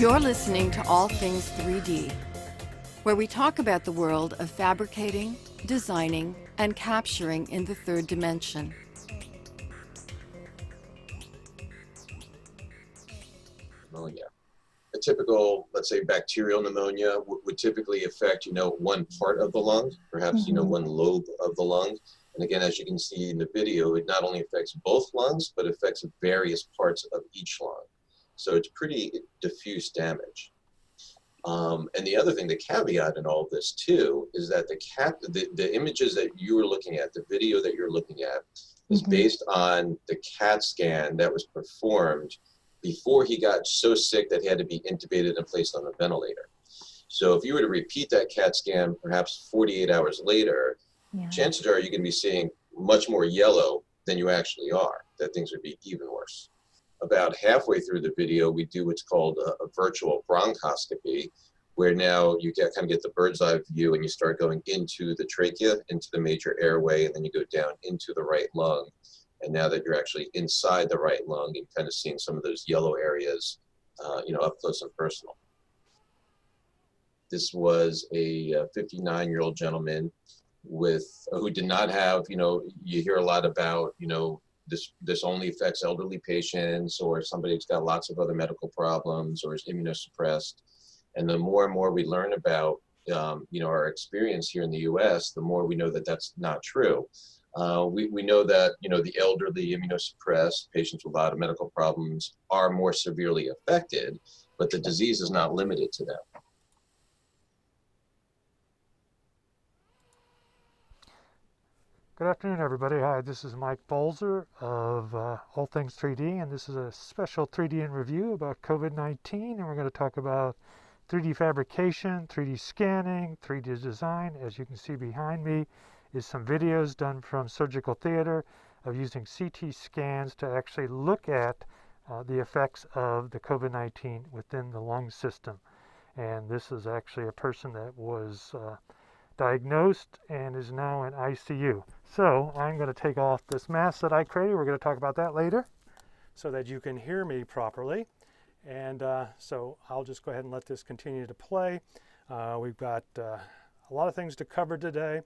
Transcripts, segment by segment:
You're listening to All Things 3D, where we talk about the world of fabricating, designing, and capturing in the third dimension. Pneumonia. A typical, let's say, bacterial pneumonia would typically affect, one part of the lung, perhaps, one lobe of the lung. And again, as you can see in the video, it not only affects both lungs, but affects various parts of each lung. So it's pretty diffuse damage. And the other thing, the caveat in all of this too, is that the images that you were looking at, the video that you're looking at, is based on the CAT scan that was performed before he got so sick that he had to be intubated and placed on a ventilator. So if you were to repeat that CAT scan perhaps 48 hours later, chances are you're going to be seeing much more yellow than you actually are, that things would be even worse. About halfway through the video, we do what's called a virtual bronchoscopy, where now you kind of get the bird's eye view and you start going into the trachea, into the major airway, and then you go down into the right lung. And now that you're actually inside the right lung, you're kind of seeing some of those yellow areas, up close and personal. This was a 59-year-old gentleman who did not have, you hear a lot about, this only affects elderly patients or somebody who's got lots of other medical problems or is immunosuppressed. And the more and more we learn about, our experience here in the U.S., the more we know that that's not true. We know that, the elderly, immunosuppressed patients with a lot of medical problems are more severely affected, but the disease is not limited to them. Good afternoon, everybody. Hi, this is Mike Bolzer of All Things 3D, and this is a special 3D in review about COVID-19, and we're going to talk about 3D fabrication, 3D scanning, 3D design. As you can see behind me is some videos done from Surgical Theater of using CT scans to actually look at the effects of the COVID-19 within the lung system. And this is actually a person that was diagnosed and is now in ICU. So I'm going to take off this mask that I created. We're going to talk about that later. So that you can hear me properly. And so I'll just go ahead and let this continue to play. We've got a lot of things to cover today.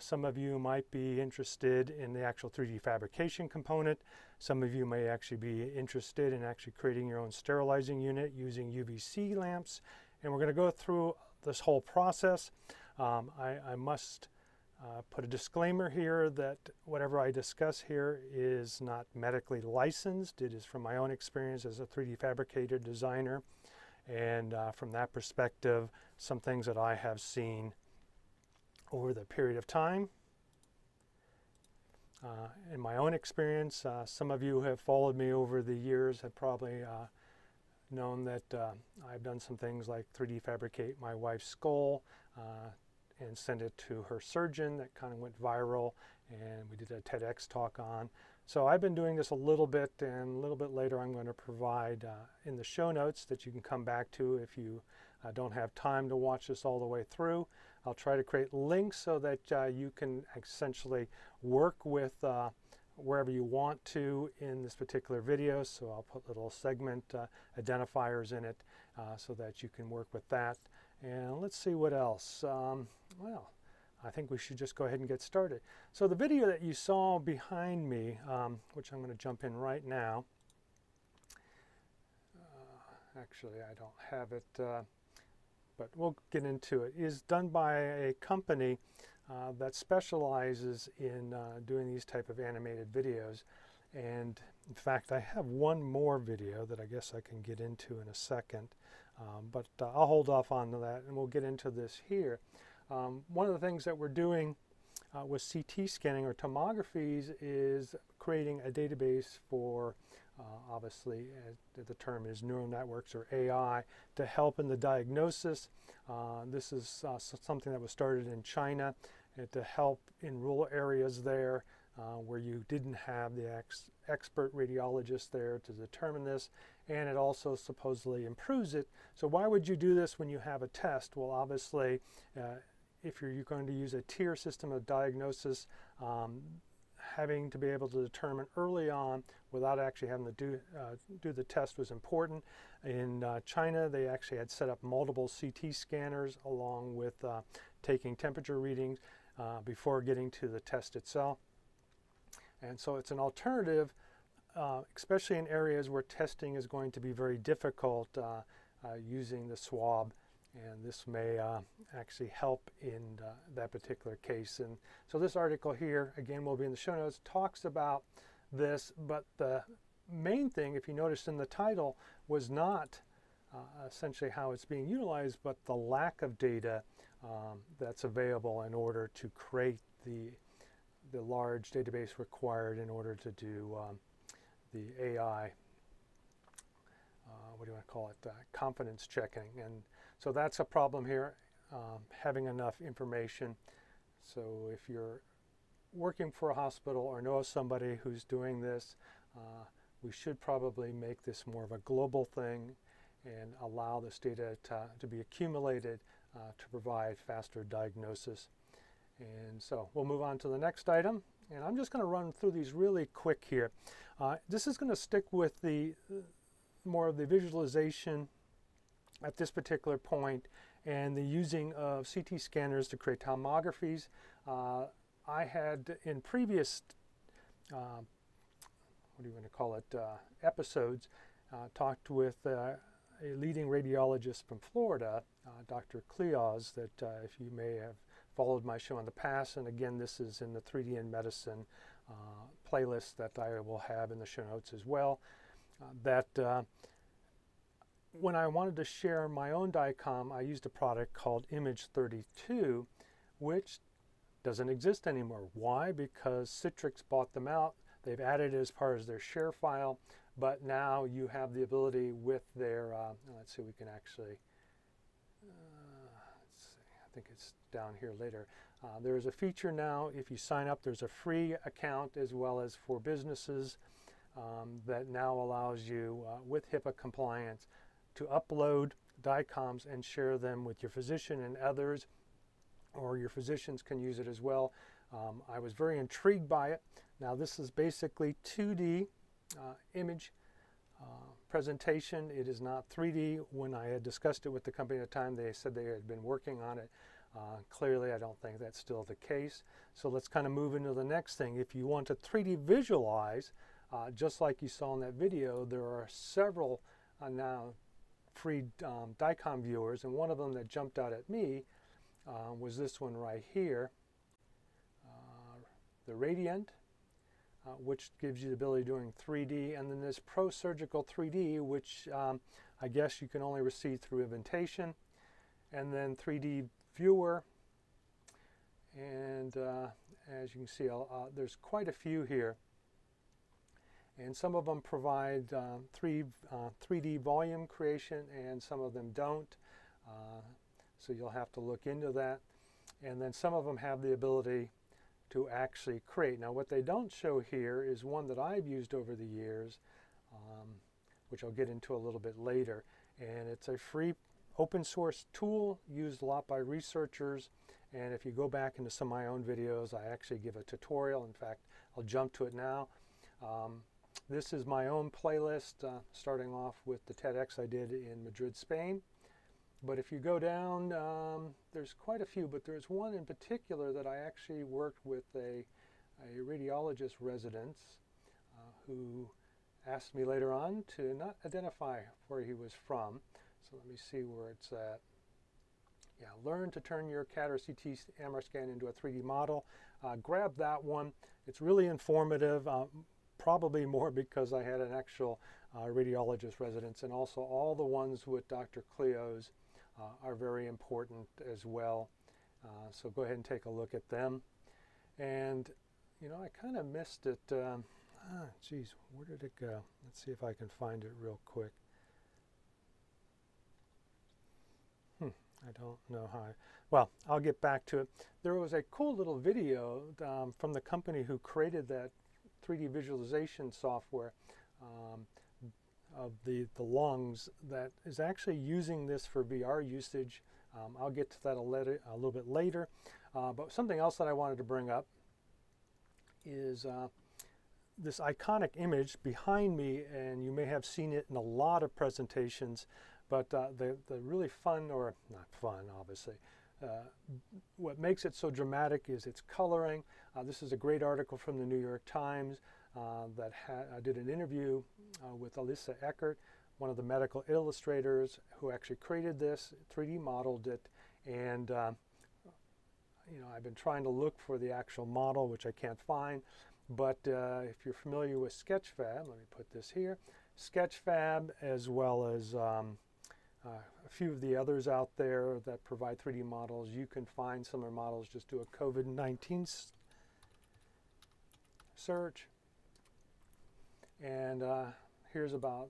Some of you might be interested in the actual 3D fabrication component. Some of you may actually be interested in actually creating your own sterilizing unit using UVC lamps. And we're going to go through this whole process. I must put a disclaimer here that whatever I discuss here is not medically licensed. It is from my own experience as a 3D fabricator designer. And from that perspective, some things that I have seen over the period of time. In my own experience, some of you have followed me over the years have probably known that I've done some things like 3D fabricate my wife's skull and send it to her surgeon. That kind of went viral, and we did a TEDx talk on. So I've been doing this a little bit, and a little bit later I'm going to provide in the show notes that you can come back to if you don't have time to watch this all the way through. I'll try to create links so that you can essentially work with wherever you want to in this particular video. So I'll put little segment identifiers in it so that you can work with that. And let's see what else. Well, I think we should just go ahead and get started. So the video that you saw behind me, which I'm going to jump in right now. Actually, I don't have it, but we'll get into it. It is done by a company that specializes in doing these type of animated videos. And in fact, I have one more video that I guess I can get into in a second. But I'll hold off on that, and we'll get into this here. One of the things that we're doing with CT scanning or tomographies is creating a database for, obviously, the term is neural networks or AI, to help in the diagnosis. This is something that was started in China to help in rural areas there where you didn't have the expert radiologist there to determine this, and it also supposedly improves it. So why would you do this when you have a test? Well, obviously, if you're going to use a tier system of diagnosis, having to be able to determine early on without actually having to do the test was important. In China, they actually had set up multiple CT scanners along with taking temperature readings before getting to the test itself. And so it's an alternative, especially in areas where testing is going to be very difficult using the swab. And this may actually help in that particular case. And so this article here, again, will be in the show notes, talks about this. But the main thing, if you noticed in the title, was not essentially how it's being utilized, but the lack of data that's available in order to create the large database required in order to do the AI, what do you want to call it, confidence checking. And so that's a problem here, having enough information. So if you're working for a hospital or know somebody who's doing this, we should probably make this more of a global thing and allow this data to be accumulated to provide faster diagnosis. And so we'll move on to the next item. And I'm just going to run through these really quick here. This is going to stick with the more of the visualization at this particular point and the using of CT scanners to create tomographies. I had in previous, what do you want to call it, episodes, talked with a leading radiologist from Florida, Dr. Cleoz, that if you may have followed my show in the past, and again, this is in the 3D in Medicine playlist that I will have in the show notes as well, that when I wanted to share my own DICOM, I used a product called Image 32, which doesn't exist anymore. Why? Because Citrix bought them out. They've added it as part of their Sharefile, but now you have the ability with their, let's see, we can actually, let's see, I think it's down here later. There is a feature now, if you sign up, there's a free account as well as for businesses that now allows you, with HIPAA compliance, to upload DICOMs and share them with your physician and others, or your physicians can use it as well. I was very intrigued by it. Now this is basically 2D image presentation. It is not 3D. When I had discussed it with the company at the time, they said they had been working on it. Clearly, I don't think that's still the case. So let's kind of move into the next thing. If you want to 3D visualize, just like you saw in that video, there are several now free DICOM viewers, and one of them that jumped out at me was this one right here, the Radiant, which gives you the ability of doing 3D, and then this Pro Surgical 3D, which I guess you can only receive through invitation, and then 3D Viewer. And as you can see, there's quite a few here. And some of them provide 3D volume creation, and some of them don't. So you'll have to look into that. And then some of them have the ability to actually create. Now what they don't show here is one that I've used over the years, which I'll get into a little bit later. And it's a free open source tool used a lot by researchers. And if you go back into some of my own videos, I actually give a tutorial. In fact, I'll jump to it now. This is my own playlist, starting off with the TEDx I did in Madrid, Spain. But if you go down, there's quite a few, but there's one in particular that I actually worked with a radiologist resident who asked me later on to not identify where he was from. So let me see where it's at. Yeah, learn to turn your CAD or CT MR scan into a 3D model. Grab that one. It's really informative, probably more because I had an actual radiologist resident, and also all the ones with Dr. Cleoz. Are very important as well. So go ahead and take a look at them. And, you know, I kind of missed it. Geez, where did it go? Let's see if I can find it real quick. I don't know how. Well, I'll get back to it. There was a cool little video from the company who created that 3D visualization software of the lungs that is actually using this for VR usage. I'll get to that a little bit later. But something else that I wanted to bring up is this iconic image behind me, and you may have seen it in a lot of presentations, but the really fun, or not fun obviously, what makes it so dramatic is its coloring. This is a great article from the New York Times that did an interview with Alexa Eckert, one of the medical illustrators who actually created this, 3D modeled it, and you know, I've been trying to look for the actual model, which I can't find. But if you're familiar with Sketchfab, let me put this here, Sketchfab, as well as a few of the others out there that provide 3D models, you can find similar models. Just do a COVID-19 search. And here's about,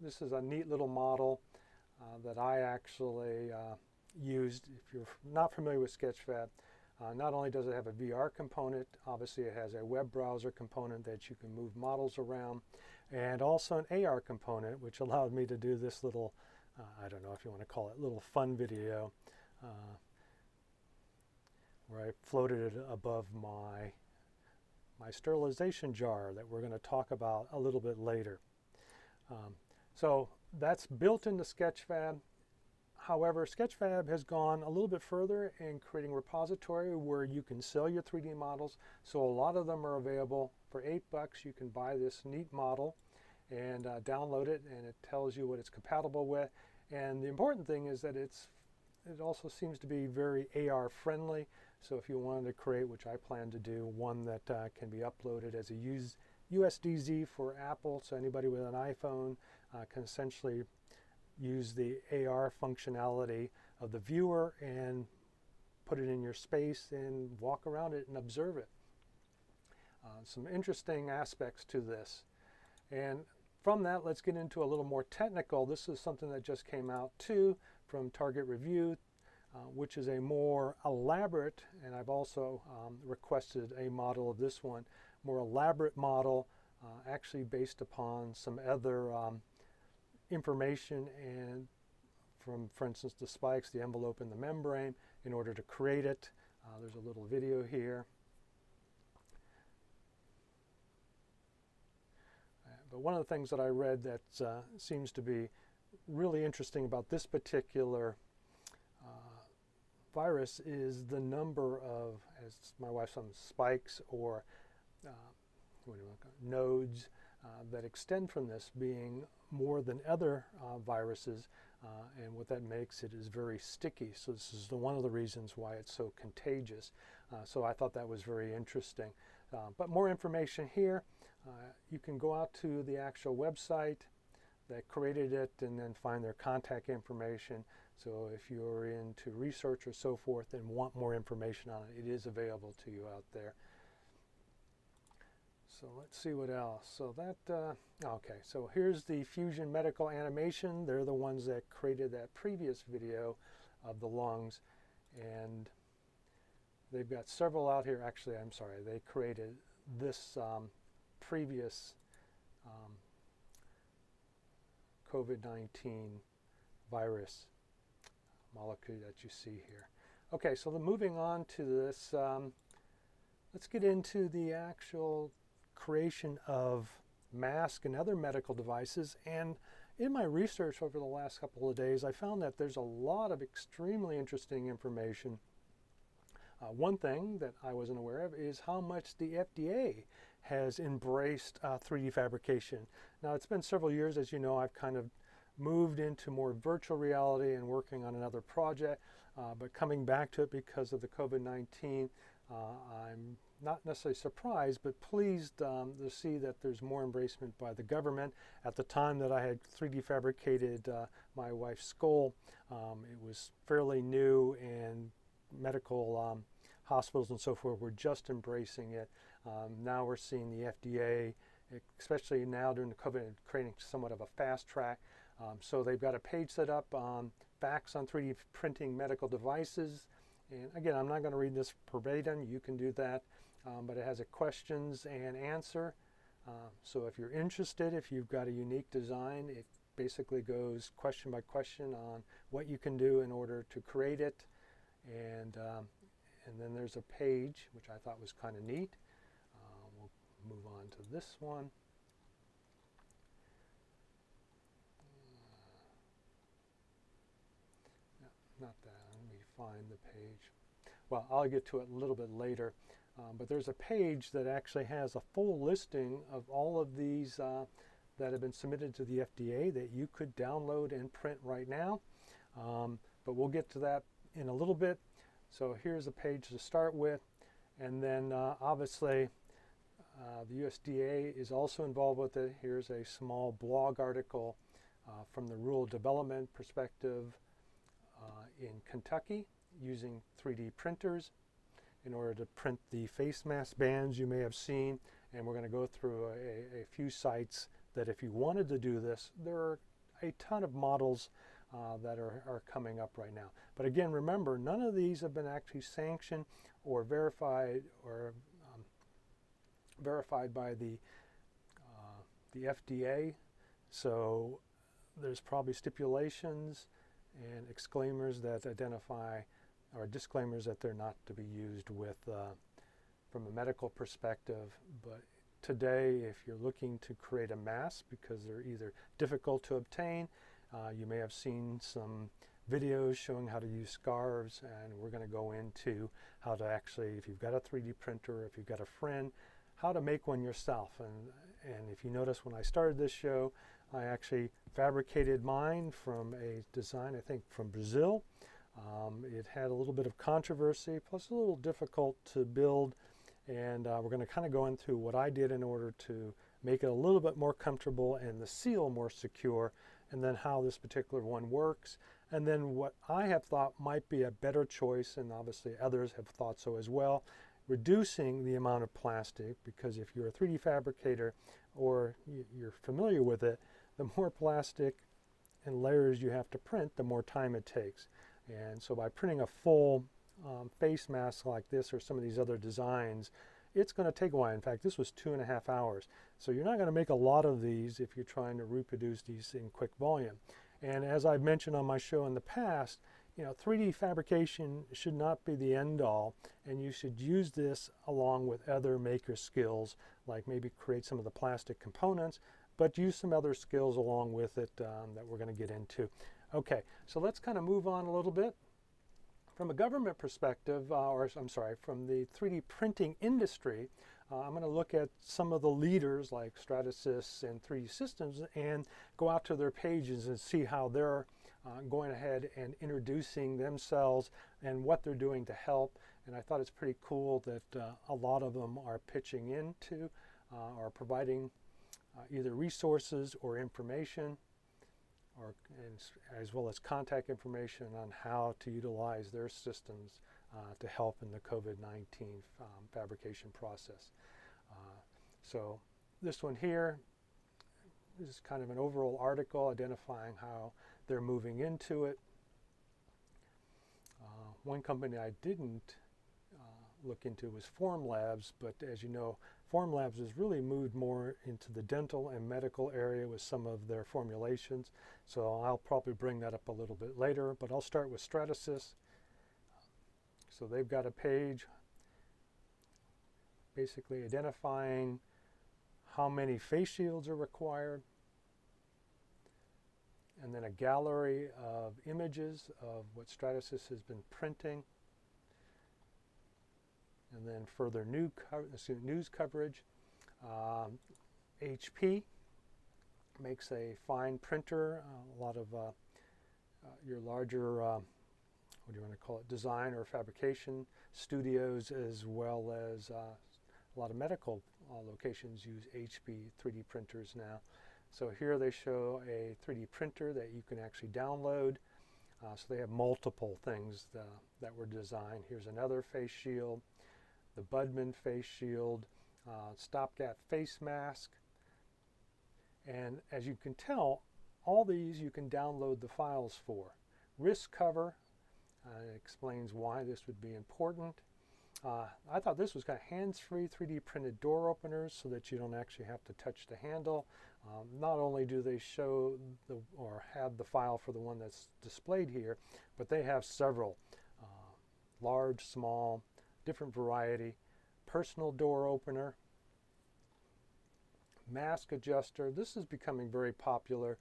this is a neat little model that I actually used. If you're not familiar with Sketchfab, not only does it have a VR component, obviously it has a web browser component that you can move models around, and also an AR component, which allowed me to do this little, I don't know if you want to call it, little fun video, where I floated it above my sterilization jar that we're going to talk about a little bit later. So that's built into Sketchfab. However, Sketchfab has gone a little bit further in creating a repository where you can sell your 3D models. So a lot of them are available for $8. You can buy this neat model and download it, and it tells you what it's compatible with. And the important thing is that it also seems to be very AR friendly. So if you wanted to create, which I plan to do, one that can be uploaded as a USDZ for Apple, so anybody with an iPhone can essentially use the AR functionality of the viewer and put it in your space and walk around it and observe it. Some interesting aspects to this. And from that, let's get into a little more technical. This is something that just came out too from Target Review, which is a more elaborate, and I've also requested a model of this one, more elaborate model, actually based upon some other information, and from, for instance, the spikes, the envelope, and the membrane in order to create it. There's a little video here. But one of the things that I read that seems to be really interesting about this particular virus is the number of, as my wife says, spikes or nodes that extend from this being more than other viruses, and what that makes it is very sticky. So this is one of the reasons why it's so contagious. So I thought that was very interesting. But more information here. You can go out to the actual website that created it and then find their contact information. So if you're into research or so forth and want more information on it, it is available to you out there. So let's see what else. So that, okay, so here's the Fusion Medical Animation. They're the ones that created that previous video of the lungs. And they've got several out here. Actually, I'm sorry, they created this previous COVID-19 virus molecule that you see here. Okay, so moving on to this, let's get into the actual creation of masks and other medical devices. And in my research over the last couple of days, I found that there's a lot of extremely interesting information. One thing that I wasn't aware of is how much the FDA has embraced 3D fabrication. Now, it's been several years, as you know, I've kind of moved into more virtual reality and working on another project, but coming back to it because of the COVID-19, I'm not necessarily surprised, but pleased to see that there's more embracement by the government. At the time that I had 3D fabricated my wife's skull, it was fairly new, and medical hospitals and so forth were just embracing it. Now we're seeing the FDA, especially now during the COVID, creating somewhat of a fast track. So they've got a page set up on facts on 3D printing medical devices. And again, I'm not going to read this verbatim, you can do that, but it has a questions and answer. So if you're interested, if you've got a unique design, it basically goes question by question on what you can do in order to create it. And then there's a page, which I thought was kind of neat, move on to this one. No, not that. Let me find the page. Well, I'll get to it a little bit later. But there's a page that actually has a full listing of all of these that have been submitted to the FDA that you could download and print right now. But we'll get to that in a little bit. So here's a page to start with. And then obviously the USDA is also involved with it. Here's a small blog article from the rural development perspective in Kentucky using 3D printers in order to print the face mask bands you may have seen. And we're going to go through a few sites that if you wanted to do this, there are a ton of models that are coming up right now. But again, remember, none of these have been actually sanctioned or verified or by the FDA. So there's probably stipulations and exclaimers that identify or disclaimers that they're not to be used with from a medical perspective. But today, if you're looking to create a mask because they're either difficult to obtain, you may have seen some videos showing how to use scarves, and we're going to go into how to actually, if you've got a 3D printer, if you've got a friend, how to make one yourself. And if you notice, when I started this show, I actually fabricated mine from a design, I think, from Brazil. It had a little bit of controversy, plus a little difficult to build. And we're going to kind of go into what I did in order to make it a little bit more comfortable and the seal more secure, and then how this particular one works, and then what I have thought might be a better choice, and obviously others have thought so as well, reducing the amount of plastic, because if you're a 3D fabricator or you're familiar with it, the more plastic and layers you have to print, the more time it takes. And so by printing a full face mask like this or some of these other designs, it's going to take a while. In fact, this was 2.5 hours. So you're not going to make a lot of these if you're trying to reproduce these in quick volume. And as I've mentioned on my show in the past, you know, 3D fabrication should not be the end all, and you should use this along with other maker skills, like maybe create some of the plastic components, but use some other skills along with it that we're going to get into. Okay, so let's kind of move on a little bit. From a government perspective, or I'm sorry, from the 3D printing industry, I'm going to look at some of the leaders like Stratasys and 3D Systems and go out to their pages and see how they're going ahead and introducing themselves and what they're doing to help. And I thought it's pretty cool that a lot of them are pitching into or providing either resources or information, or as well as contact information on how to utilize their systems to help in the COVID-19 fabrication process. So this one here is kind of an overall article identifying how they're moving into it. One company I didn't look into was Formlabs, but as you know, Formlabs has really moved more into the dental and medical area with some of their formulations, so I'll probably bring that up a little bit later. But I'll start with Stratasys. So they've got a page basically identifying how many face shields are required, and then a gallery of images of what Stratasys has been printing, and then further news coverage. HP makes a fine printer. A lot of your larger, what do you want to call it, design or fabrication studios, as well as a lot of medical locations use HP 3D printers now. So here they show a 3D printer that you can actually download. So they have multiple things that were designed. Here's another face shield, the Budman face shield, stopgap face mask. And as you can tell, all these you can download the files for. Wrist cover explains why this would be important. I thought this was kind of hands-free 3D printed door openers so that you don't actually have to touch the handle. Not only do they show or have the file for the one that's displayed here, but they have several large, small, different variety, personal door opener, mask adjuster. This is becoming very popular.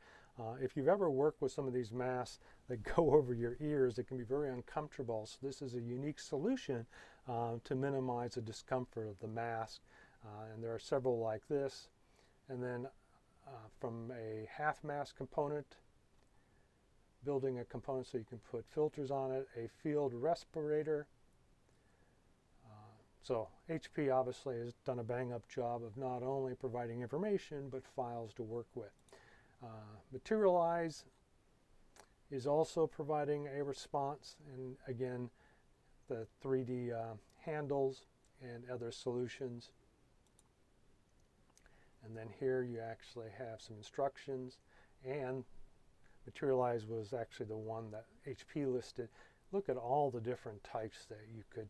If you've ever worked with some of these masks that go over your ears, it can be very uncomfortable. So this is a unique solution to minimize the discomfort of the mask. And there are several like this. And then from a half mask component, building a component so you can put filters on it, a field respirator. So HP obviously has done a bang-up job of not only providing information, but files to work with. Materialize is also providing a response, and again, the 3D handles and other solutions. And then here you actually have some instructions, and Materialize was actually the one that HP listed. Look at all the different types that you could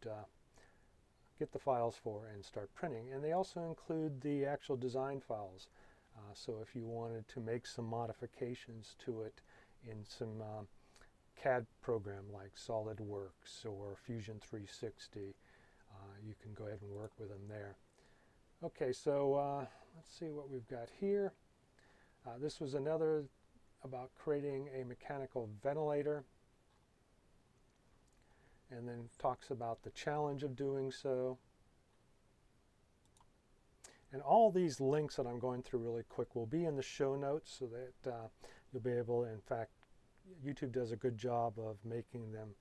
get the files for and start printing. And they also include the actual design files. So if you wanted to make some modifications to it in some CAD program like SOLIDWORKS or Fusion 360, you can go ahead and work with them there. Okay, so let's see what we've got here. This was another about creating a mechanical ventilator, and then talks about the challenge of doing so. And all these links that I'm going through really quick will be in the show notes, so that you'll be able, in fact, YouTube does a good job of making them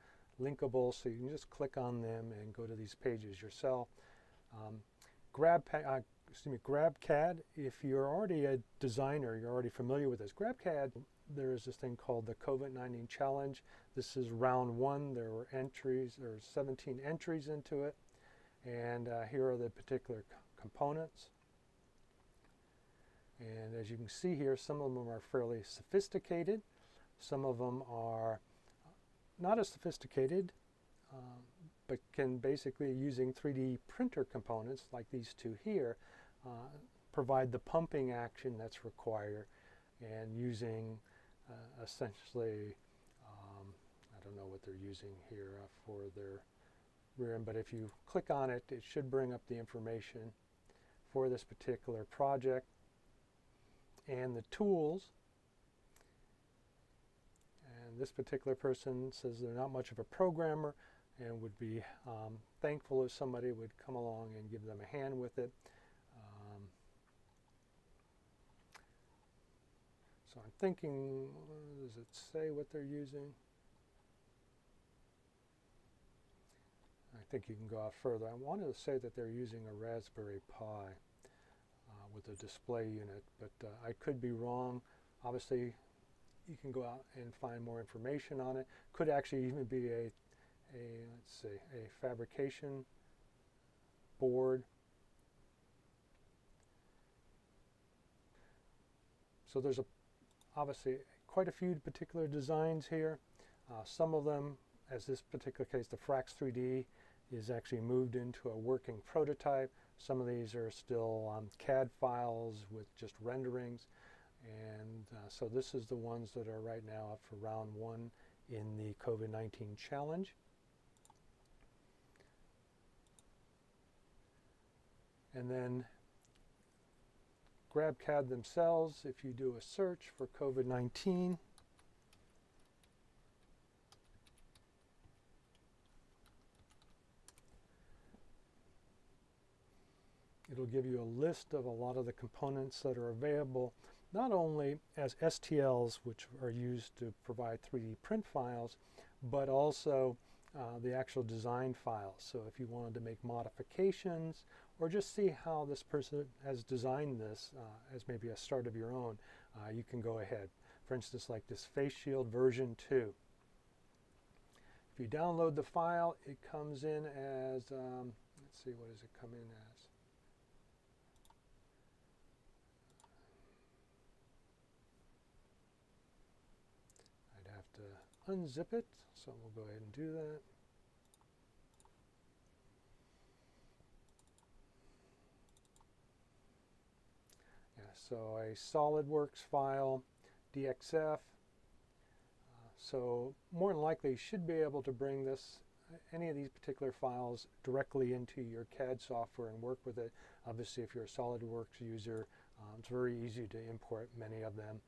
linkable, so you can just click on them and go to these pages yourself. GrabCAD, if you're already a designer, you're already familiar with this. GrabCAD, there is this thing called the COVID-19 challenge. This is round one. There were entries, there were 17 entries into it. And here are the particular components. And as you can see here, some of them are fairly sophisticated. Some of them are not as sophisticated, but can basically, using 3D printer components like these two here, provide the pumping action that's required, and using essentially, I don't know what they're using here for their rear end, but if you click on it, it should bring up the information for this particular project and the tools. And this particular person says they're not much of a programmer and would be thankful if somebody would come along and give them a hand with it. So I'm thinking, does it say what they're using? I think you can go out further. I wanted to say that they're using a Raspberry Pi with a display unit, but I could be wrong. Obviously, you can go out and find more information on it. Could actually even be a fabrication board. So there's obviously quite a few particular designs here. Some of them, as this particular case, the Frax 3D is actually moved into a working prototype. Some of these are still CAD files with just renderings. And so this is the ones that are right now up for round one in the COVID-19 challenge. And then GrabCAD themselves, if you do a search for COVID-19, it'll give you a list of a lot of the components that are available, not only as STLs, which are used to provide 3D print files, but also the actual design files. So if you wanted to make modifications or just see how this person has designed this as maybe a start of your own, you can go ahead. For instance, like this face shield version 2. If you download the file, it comes in as, let's see, what does it come in as? I'd have to unzip it, so we'll go ahead and do that. Yeah, so a SolidWorks file, DXF. So more than likely you should be able to bring this, any of these particular files, directly into your CAD software and work with it. Obviously, if you're a SolidWorks user, It's very easy to import many of them.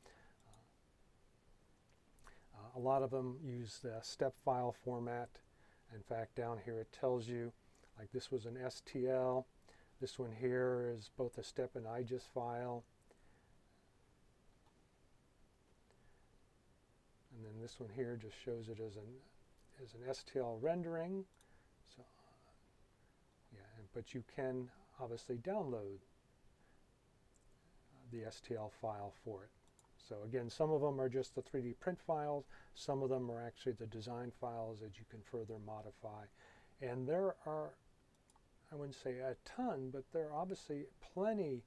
A lot of them use the STEP file format. In fact, down here it tells you, like this was an STL. This one here is both a STEP and IGES file. And then this one here just shows it as an STL rendering. So, yeah, but you can obviously download the STL file for it. So again, some of them are just the 3D print files. Some of them are actually the design files that you can further modify. And there are, I wouldn't say a ton, but there are obviously plenty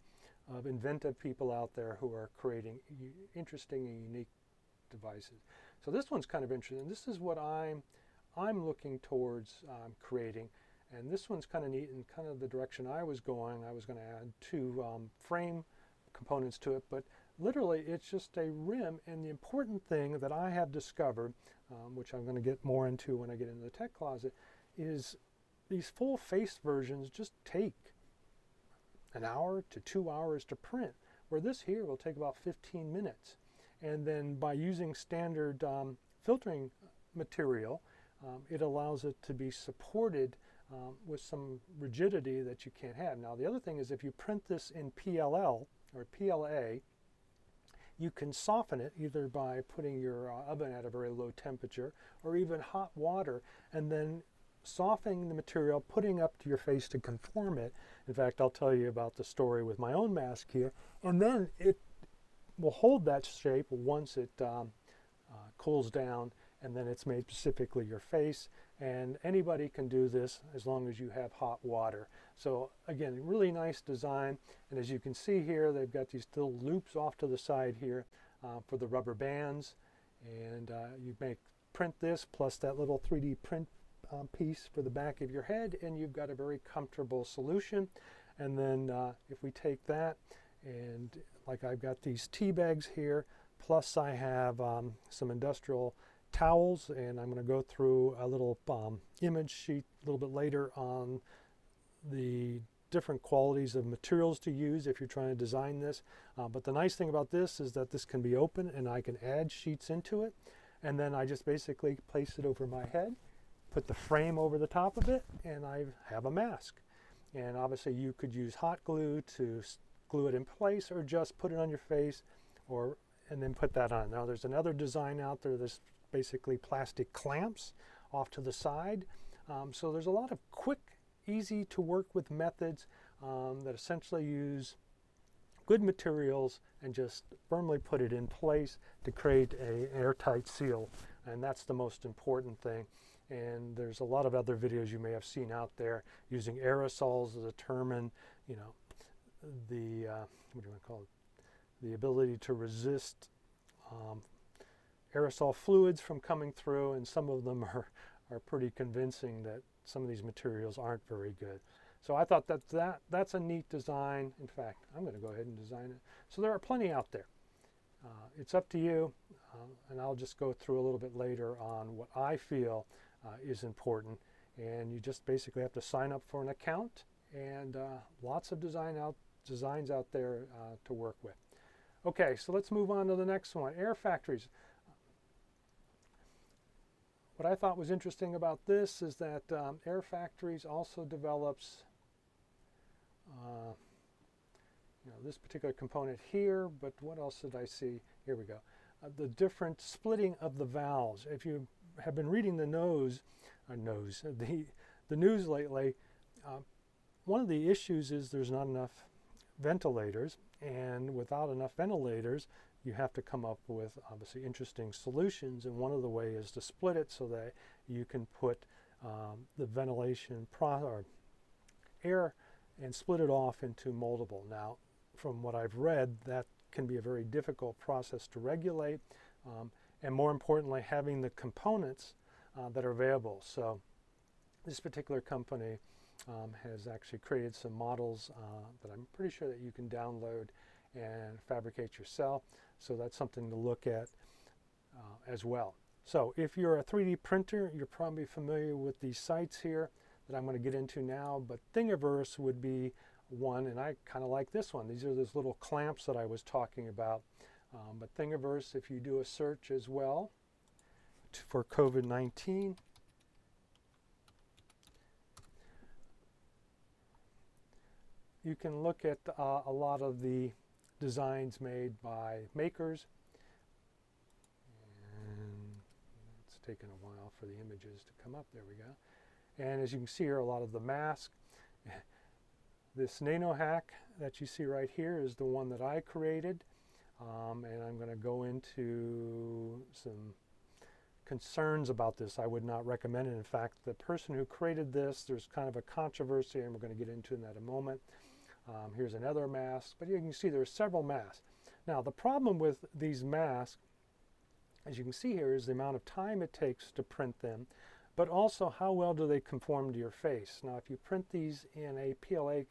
of inventive people out there who are creating interesting and unique devices. So this one's kind of interesting. This is what I'm looking towards creating. And this one's kind of neat and kind of the direction I was going. I was going to add two frame components to it, but literally it's just a rim. And the important thing that I have discovered, which I'm going to get more into when I get into the tech closet, is these full face versions just take an hour to 2 hours to print, where this here will take about 15 minutes. And then by using standard filtering material, it allows it to be supported with some rigidity that you can't have. Now, the other thing is if you print this in PLL or PLA, you can soften it either by putting your oven at a very low temperature or even hot water, and then softening the material, putting up to your face to conform it. In fact, I'll tell you about the story with my own mask here. And then it will hold that shape once it cools down, and then it's made specifically your face. And anybody can do this as long as you have hot water. So again, really nice design. And as you can see here, they've got these little loops off to the side here for the rubber bands. And you make print this plus that little 3D print piece for the back of your head, and you've got a very comfortable solution. And then if we take that, and like I've got these tea bags here, plus I have some industrial towels, and I'm going to go through a little image sheet a little bit later on the different qualities of materials to use if you're trying to design this. But the nice thing about this is that this can be open and I can add sheets into it. And then I just basically place it over my head, put the frame over the top of it, and I have a mask. And obviously you could use hot glue to glue it in place, or just put it on your face, or and then put that on. Now there's another design out there that's basically plastic clamps off to the side. So there's a lot of quick, easy to work with methods that essentially use good materials and just firmly put it in place to create an airtight seal. And that's the most important thing. And there's a lot of other videos you may have seen out there using aerosols to determine, you know, the what do you want to call it, the ability to resist aerosol fluids from coming through. And some of them are pretty convincing that some of these materials aren't very good. So I thought that that's a neat design. In fact, I'm going to go ahead and design it. So there are plenty out there. It's up to you, and I'll just go through a little bit later on what I feel is important. And you just basically have to sign up for an account, and lots of designs out there to work with. Okay, so let's move on to the next one, air factories. What I thought was interesting about this is that air factories also develops you know, this particular component here, but what else did I see? Here we go. The different splitting of the valves. If you have been reading the news lately, one of the issues is there's not enough ventilators, and without enough ventilators, you have to come up with obviously interesting solutions. And one of the ways is to split it so that you can put the ventilation or air and split it off into multiple. Now, from what I've read, that can be a very difficult process to regulate, and more importantly, having the components that are available. So this particular company has actually created some models that I'm pretty sure that you can download and fabricate yourself. So that's something to look at as well. So if you're a 3D printer, you're probably familiar with these sites here that I'm going to get into now, but Thingiverse would be one, and I kind of like this one. These are those little clamps that I was talking about. But Thingiverse, if you do a search as well for COVID-19, you can look at a lot of the designs made by makers. And it's taken a while for the images to come up. There we go. And as you can see here, a lot of the masks. This nano hack that you see right here is the one that I created. And I'm going to go into some concerns about this. I would not recommend it. In fact, the person who created this, there's kind of a controversy, and we're going to get into that in a moment. Here's another mask, but you can see there's several masks. Now, the problem with these masks, as you can see here, is the amount of time it takes to print them, but also how well do they conform to your face. Now, if you print these in a PLA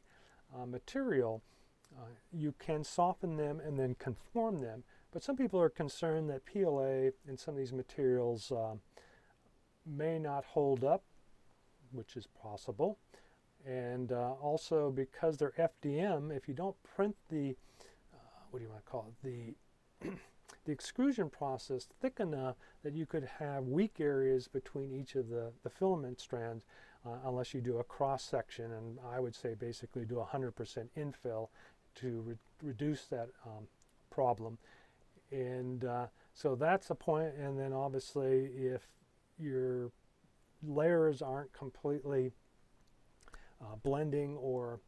material, you can soften them and then conform them, but some people are concerned that PLA and some of these materials may not hold up, which is possible, and also because they're FDM, if you don't print the what do you want to call it, the extrusion process thick enough that you could have weak areas between each of the filament strands, unless you do a cross-section, and I would say basically do 100% infill to reduce that problem. And so that's the point. And then obviously if your layers aren't completely blending or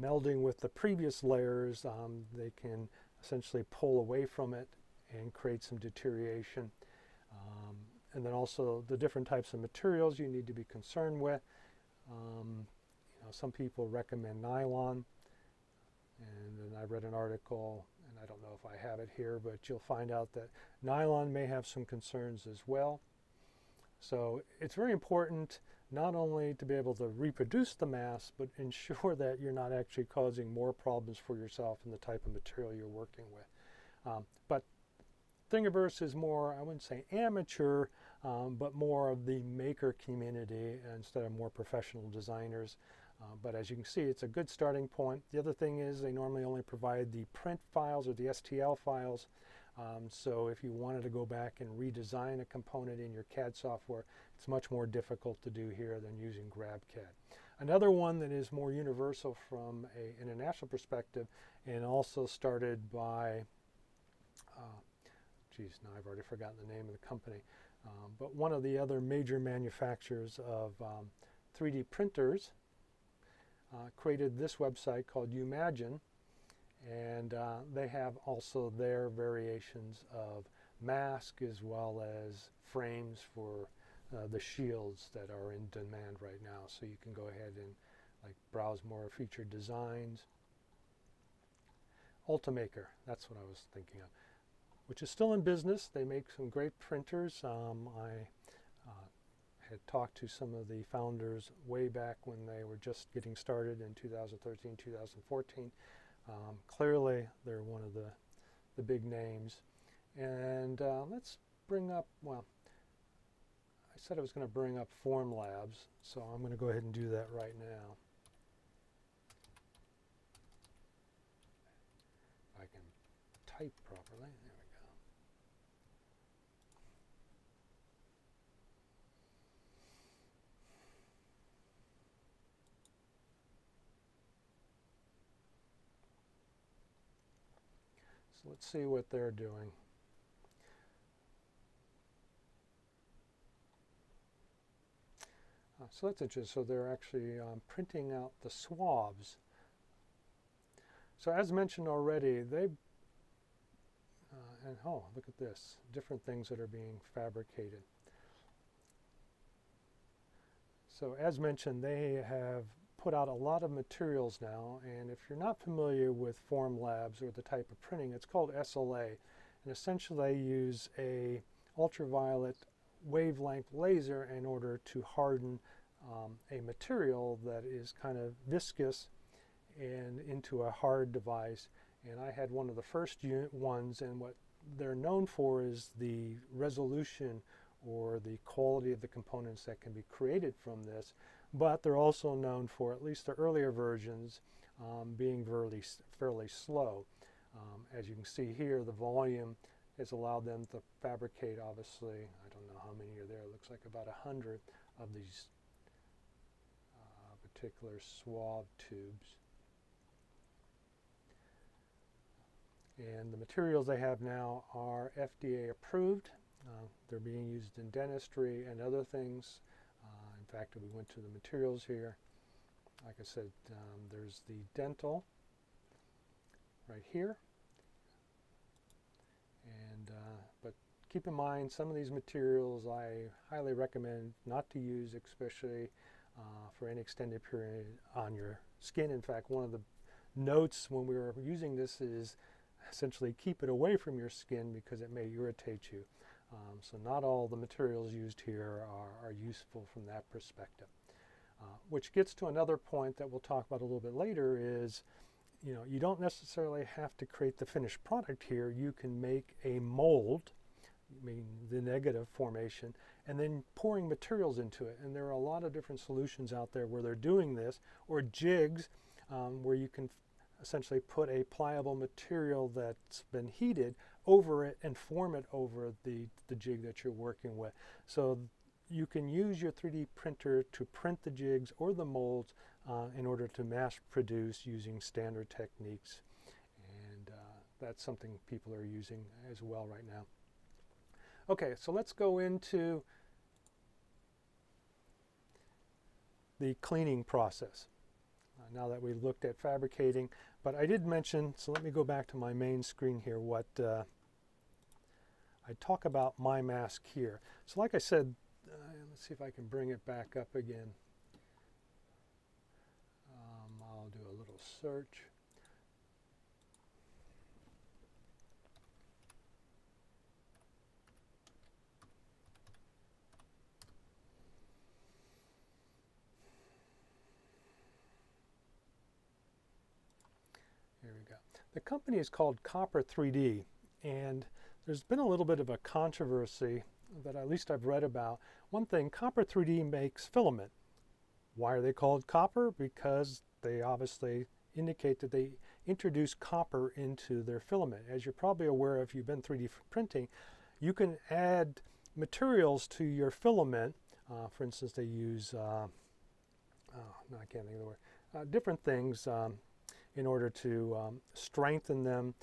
melding with the previous layers, they can essentially pull away from it and create some deterioration. And then also the different types of materials you need to be concerned with. You know, some people recommend nylon, and then I read an article, and I don't know if I have it here, but you'll find out that nylon may have some concerns as well. So it's very important not only to be able to reproduce the mask, but ensure that you're not actually causing more problems for yourself and the type of material you're working with. But Thingiverse is more, I wouldn't say amateur, but more of the maker community instead of more professional designers. But as you can see, it's a good starting point. The other thing is they normally only provide the print files or the STL files. So if you wanted to go back and redesign a component in your CAD software, it's much more difficult to do here than using GrabCAD. Another one that is more universal from an international perspective, and also started by, geez, now I've already forgotten the name of the company, but one of the other major manufacturers of 3D printers, created this website called Umagine, and they have also their variations of masks as well as frames for the shields that are in demand right now. So you can go ahead and like browse more featured designs. Ultimaker, that's what I was thinking of, which is still in business. They make some great printers. I had talked to some of the founders way back when they were just getting started in 2013, 2014. Clearly, they're one of the big names. And let's bring up, well, I said I was going to bring up Formlabs, so I'm going to go ahead and do that right now. If I can type properly, there we go. So let's see what they're doing. So that's interesting. So they're actually printing out the swabs. So as mentioned already, they and oh, look at this, different things that are being fabricated. So as mentioned, they have put out a lot of materials now, and if you're not familiar with Formlabs or the type of printing, it's called SLA, and essentially they use a ultraviolet wavelength laser in order to harden a material that is kind of viscous and into a hard device. And I had one of the first ones, and what they're known for is the resolution or the quality of the components that can be created from this. But they're also known for, at least the earlier versions, being fairly slow. As you can see here, the volume has allowed them to fabricate, obviously, I don't know how many are there, it looks like about 100 of these particular swab tubes. And the materials they have now are FDA approved. They're being used in dentistry and other things. In fact, if we went to the materials here, like I said, there's the dental right here. And but keep in mind, some of these materials I highly recommend not to use, especially for any extended period on your skin. In fact, one of the notes when we were using this is essentially keep it away from your skin because it may irritate you. So not all the materials used here are useful from that perspective. Which gets to another point that we'll talk about a little bit later is, you know, you don't necessarily have to create the finished product here. You can make a mold, I mean the negative formation, and then pouring materials into it. And there are a lot of different solutions out there where they're doing this, or jigs where you can essentially put a pliable material that's been heated over it and form it over the jig that you're working with. So you can use your 3D printer to print the jigs or the molds in order to mass produce using standard techniques. And that's something people are using as well right now. Okay, so let's go into the cleaning process. Now that we looked at fabricating, but I did mention, so let me go back to my main screen here, what I talk about my mask here. So like I said, let's see if I can bring it back up again. I'll do a little search. Here we go. The company is called Copper 3D, and there's been a little bit of a controversy that at least I've read about. One thing, Copper 3D makes filament. Why are they called copper? Because they obviously indicate that they introduce copper into their filament. As you're probably aware, if you've been 3D printing, you can add materials to your filament. For instance, they use, oh, no, I can't think of the word, different things. In order to strengthen them.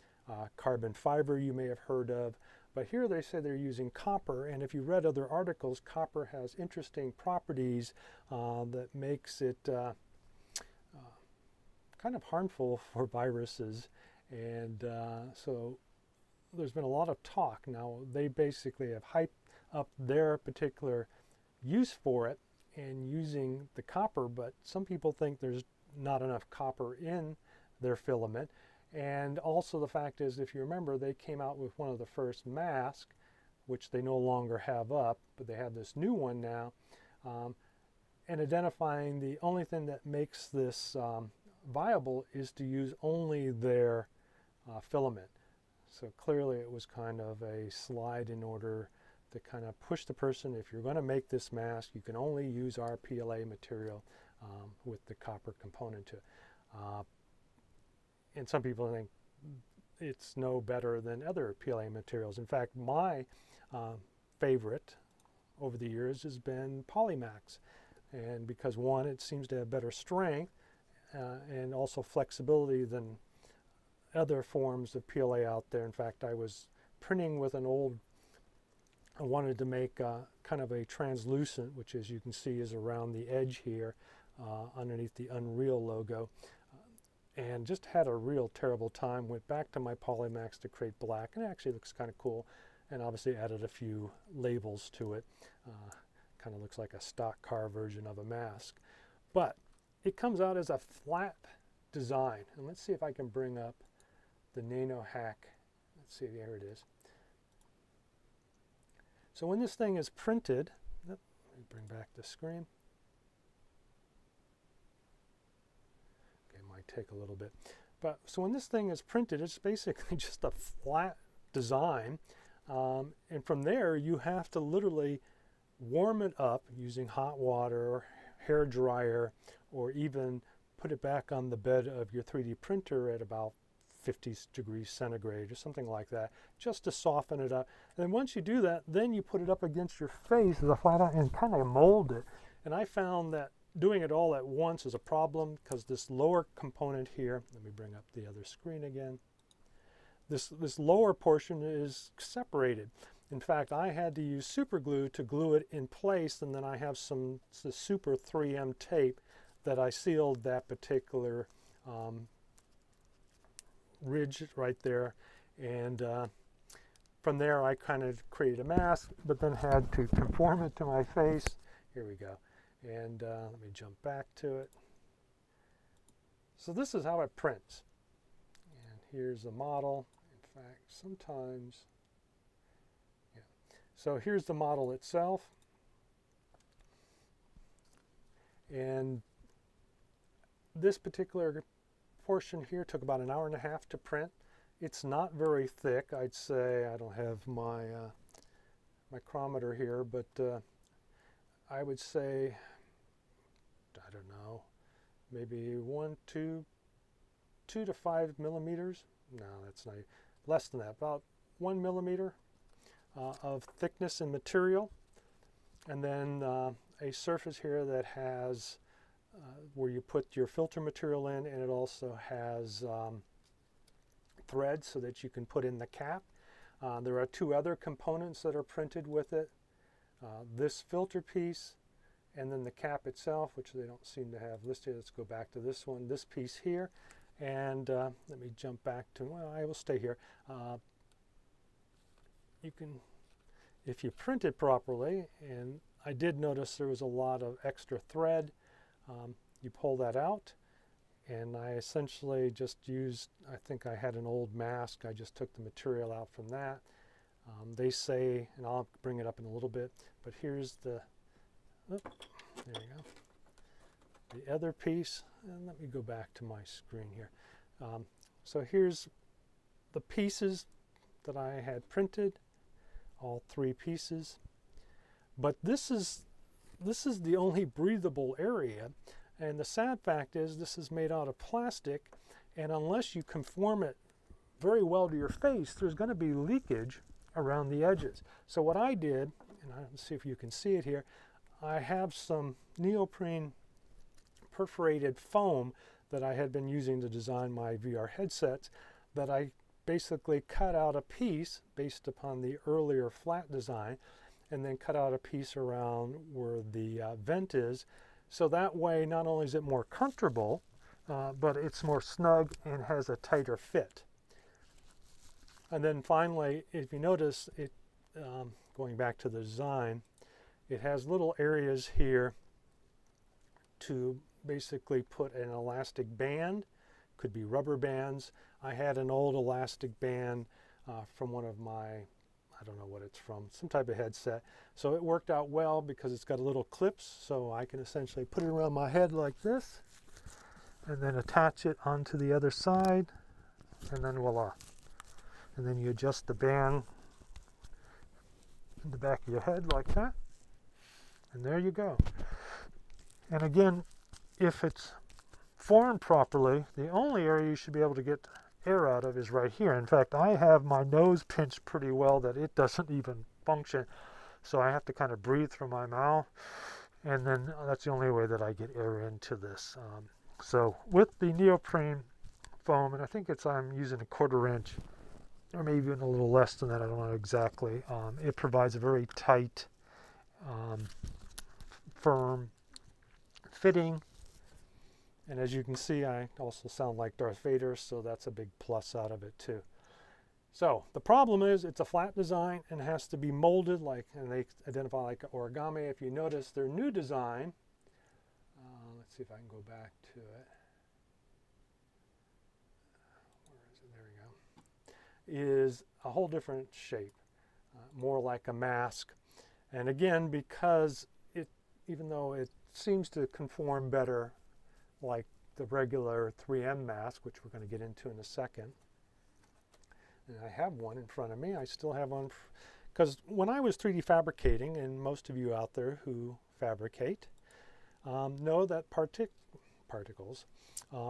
Carbon fiber you may have heard of, but here they say they're using copper, and if you read other articles, copper has interesting properties that makes it kind of harmful for viruses, and so there's been a lot of talk. Now they basically have hyped up their particular use for it and using the copper, but some people think there's not enough copper in their filament. And also the fact is, if you remember, they came out with one of the first masks, which they no longer have up, but they have this new one now, and identifying the only thing that makes this viable is to use only their filament. So clearly it was kind of a slide in order to kind of push the person, if you're going to make this mask, you can only use our PLA material with the copper component to it. And some people think it's no better than other PLA materials. In fact, my favorite over the years has been Polymax. And because one, it seems to have better strength and also flexibility than other forms of PLA out there. In fact, I was printing with an old, I wanted to make kind of a translucent, which as you can see is around the edge here underneath the Unreal logo. And just had a real terrible time. Went back to my Polymax to create black, and it actually looks kind of cool. And obviously added a few labels to it. Kind of looks like a stock car version of a mask. But it comes out as a flat design. And let's see if I can bring up the Nano Hack. Let's see, there it is. So when this thing is printed, let me bring back the screen. It might take a little bit, but so when this thing is printed, it's basically just a flat design, and from there you have to literally warm it up using hot water, hair dryer, or even put it back on the bed of your 3D printer at about 50 degrees centigrade or something like that, just to soften it up. And then once you do that, then you put it up against your face as a flat iron and kind of mold it. And I found that doing it all at once is a problem because this lower component here, let me bring up the other screen again, this lower portion is separated. In fact, I had to use super glue to glue it in place, and then I have some super 3M tape that I sealed that particular ridge right there, and from there I kind of created a mask, but then had to conform it to my face. Here we go, and let me jump back to it. So this is how it prints, and here's the model. In fact, sometimes, yeah. So here's the model itself, and this particular portion here took about 1.5 hours to print. It's not very thick, I'd say. I don't have my micrometer here, but I would say, I don't know, maybe 2 to 5 millimeters. No, that's not less than that. About 1 millimeter of thickness in material, and then a surface here that has where you put your filter material in, and it also has threads so that you can put in the cap. There are 2 other components that are printed with it. This filter piece, and then the cap itself, which they don't seem to have listed. Let's go back to this one, this piece here, and let me jump back to, well, I will stay here. You can, if you print it properly, and I did notice there was a lot of extra thread. You pull that out, and I essentially just used, I think I had an old mask, I just took the material out from that. They say, and I'll bring it up in a little bit, but here's the, oh, there you go, the other piece, and let me go back to my screen here. So here's the pieces that I had printed, all 3 pieces, but this is the only breathable area, and the sad fact is this is made out of plastic, and unless you conform it very well to your face, there's going to be leakage around the edges. So what I did, and I don't see if you can see it here, I have some neoprene perforated foam that I had been using to design my VR headsets, that I basically cut out a piece based upon the earlier flat design, and then cut out a piece around where the vent is. So that way, not only is it more comfortable, but it's more snug and has a tighter fit. And then finally, if you notice, it going back to the design, it has little areas here to basically put an elastic band. Could be rubber bands. I had an old elastic band from one of my, I don't know what it's from, some type of headset. So it worked out well because it's got little clips, so I can essentially put it around my head like this, and then attach it onto the other side, and then voila. And then you adjust the band in the back of your head like that, and there you go. And again, if it's formed properly, the only area you should be able to get air out of is right here. In fact, I have my nose pinched pretty well that it doesn't even function, so I have to kind of breathe through my mouth, and then that's the only way that I get air into this. So with the neoprene foam, and I think it's, I'm using a 1/4 inch or maybe even a little less than that, I don't know exactly, it provides a very tight, firm fitting. And as you can see, I also sound like Darth Vader, so that's a big plus out of it too. So the problem is it's a flat design and has to be molded like, and they identify like origami. If you notice their new design, let's see if I can go back to it. Where is it? There we go. Is a whole different shape, more like a mask. And again, because it, even though it seems to conform better like the regular 3M mask, which we're going to get into in a second. And I have one in front of me. I still have one, because when I was 3D fabricating, and most of you out there who fabricate know that particles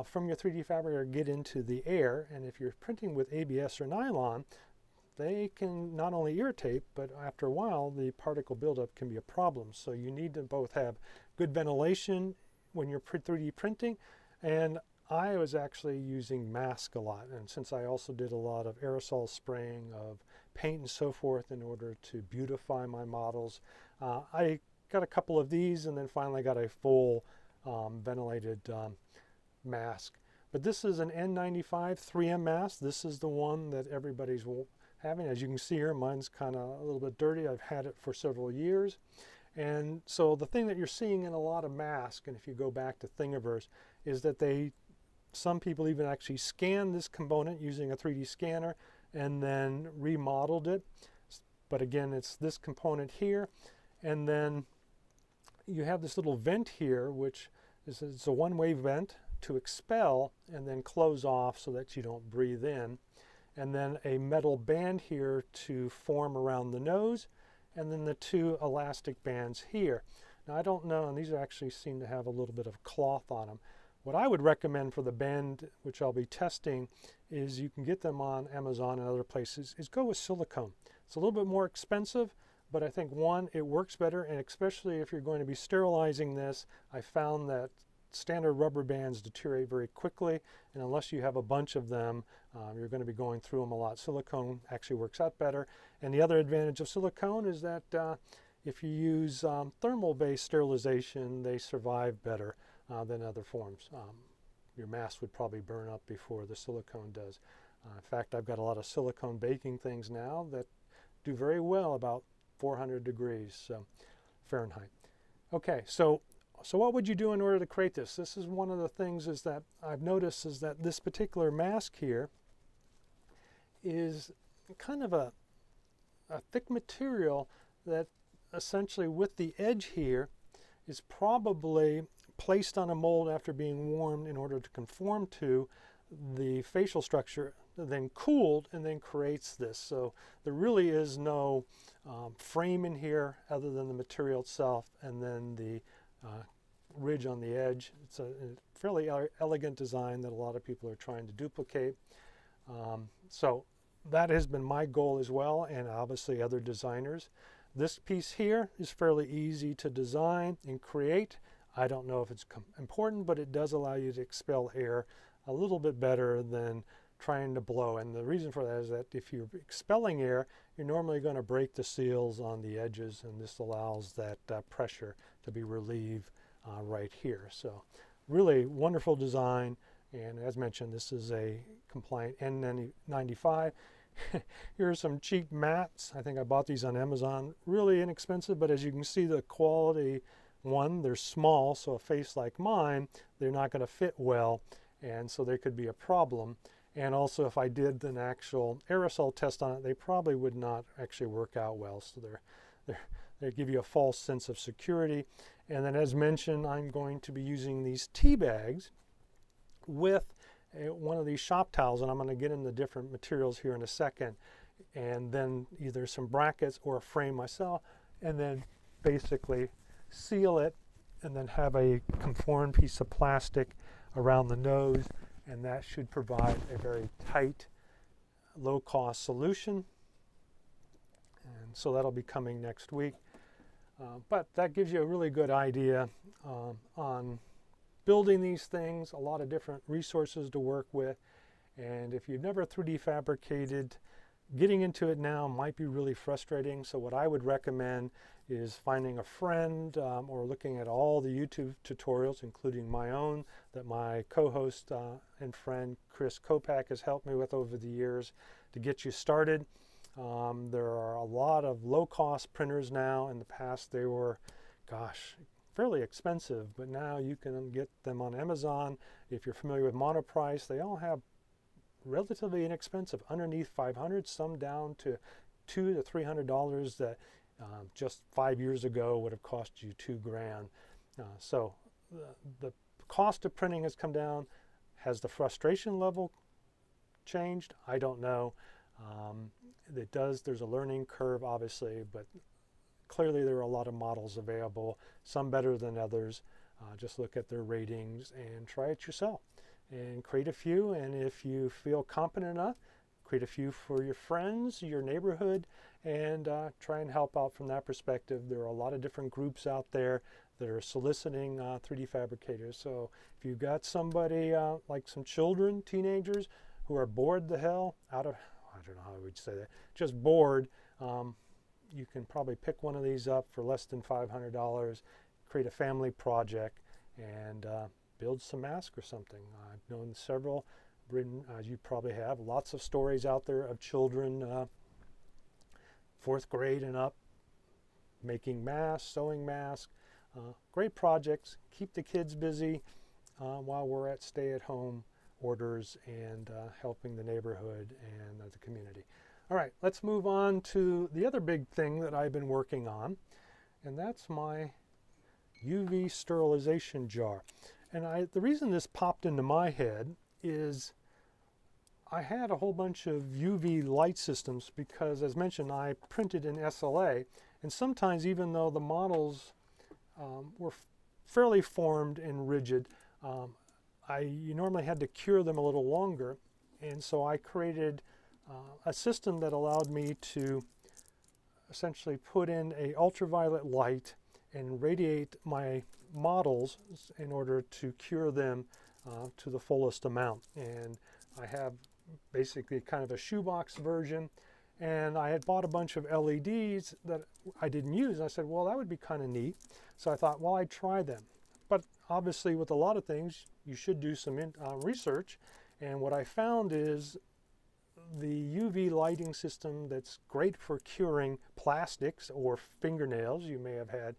from your 3D fabricator get into the air. And if you're printing with ABS or nylon, they can not only irritate, but after a while, the particle buildup can be a problem. So you need to both have good ventilation when you're 3D printing, and I was actually using mask a lot, and since I also did a lot of aerosol spraying of paint and so forth in order to beautify my models, I got a couple of these and then finally got a full ventilated mask. But this is an N95 3M mask. This is the one that everybody's having. As you can see here, mine's kind of a little bit dirty. I've had it for several years. And so the thing that you're seeing in a lot of masks, and if you go back to Thingiverse, is that some people even actually scanned this component using a 3D scanner and then remodeled it. But again, it's this component here. And then you have this little vent here, which is it's a one-way vent to expel and then close off so that you don't breathe in. And then a metal band here to form around the nose, and then the two elastic bands here. Now I don't know, and these actually seem to have a little bit of cloth on them. What I would recommend for the band, which I'll be testing, is you can get them on Amazon and other places, is go with silicone. It's a little bit more expensive, but I think one, it works better, and especially if you're going to be sterilizing this, I found that standard rubber bands deteriorate very quickly, and unless you have a bunch of them, you're going to be going through them a lot. Silicone actually works out better. And the other advantage of silicone is that if you use thermal-based sterilization, they survive better than other forms. Your mask would probably burn up before the silicone does. In fact, I've got a lot of silicone baking things now that do very well about 400 degrees Fahrenheit. Okay, so what would you do in order to create this? This is one of the things is that I've noticed is that this particular mask here is kind of a thick material that essentially with the edge here is probably placed on a mold after being warmed in order to conform to the facial structure, then cooled, and then creates this. So there really is no frame in here other than the material itself and then the ridge on the edge. It's a fairly elegant design that a lot of people are trying to duplicate. So that has been my goal as well, and obviously other designers. This piece here is fairly easy to design and create. I don't know if it's important, but it does allow you to expel air a little bit better than trying to blow. And the reason for that is that if you're expelling air, you're normally going to break the seals on the edges, and this allows that pressure to be relieved right here. So really wonderful design, and as mentioned, this is a compliant N95. Here are some cheap mats. I think I bought these on Amazon. Really inexpensive, but as you can see, the quality one, they're small, so a face like mine, they're not going to fit well, and so there could be a problem. And also, if I did an actual aerosol test on it, they probably would not actually work out well. So they give you a false sense of security. And then, as mentioned, I'm going to be using these tea bags with one of these shop towels, and I'm going to get into different materials here in a second. And then either some brackets or a frame myself, and then basically seal it, and then have a conformed piece of plastic around the nose. And that should provide a very tight, low-cost solution. And so that'll be coming next week. But that gives you a really good idea on building these things, a lot of different resources to work with. And if you've never 3D fabricated, getting into it now might be really frustrating. So what I would recommend is finding a friend or looking at all the YouTube tutorials, including my own, that my co-host and friend Chris Kopak has helped me with over the years to get you started. There are a lot of low-cost printers now. In the past, they were, gosh, fairly expensive, but now you can get them on Amazon. If you're familiar with Monoprice, they all have relatively inexpensive, underneath $500, some down to $200 to $300 that just 5 years ago would have cost you $2,000. So the cost of printing has come down. Has the frustration level changed? I don't know. It does. There's a learning curve, obviously, but clearly there are a lot of models available, some better than others. Just look at their ratings and try it yourself. and create a few. And if you feel competent enough, create a few for your friends, your neighborhood, and try and help out from that perspective. There are a lot of different groups out there that are soliciting 3D fabricators. So if you've got somebody like some children, teenagers, who are bored the hell out of, I don't know how we'd say that, just bored, you can probably pick one of these up for less than $500, create a family project, and build some masks or something. I've known several, written, as you probably have, lots of stories out there of children 4th grade and up making masks, sewing masks. Great projects. Keep the kids busy while we're at stay-at-home orders and helping the neighborhood and the community. All right, let's move on to the other big thing that I've been working on, and that's my UV sterilization jar. And the reason this popped into my head is I had a whole bunch of UV light systems because, as mentioned, I printed in SLA, and sometimes even though the models were fairly formed and rigid, you normally had to cure them a little longer, and so I created a system that allowed me to essentially put in an ultraviolet light and radiate my models in order to cure them to the fullest amount. And I have basically kind of a shoebox version, and I had bought a bunch of LEDs that I didn't use. I said, well, that would be kind of neat. So I thought, well, I'd try them. But obviously with a lot of things, you should do some research. And what I found is the UV lighting system that's great for curing plastics or fingernails. You may have had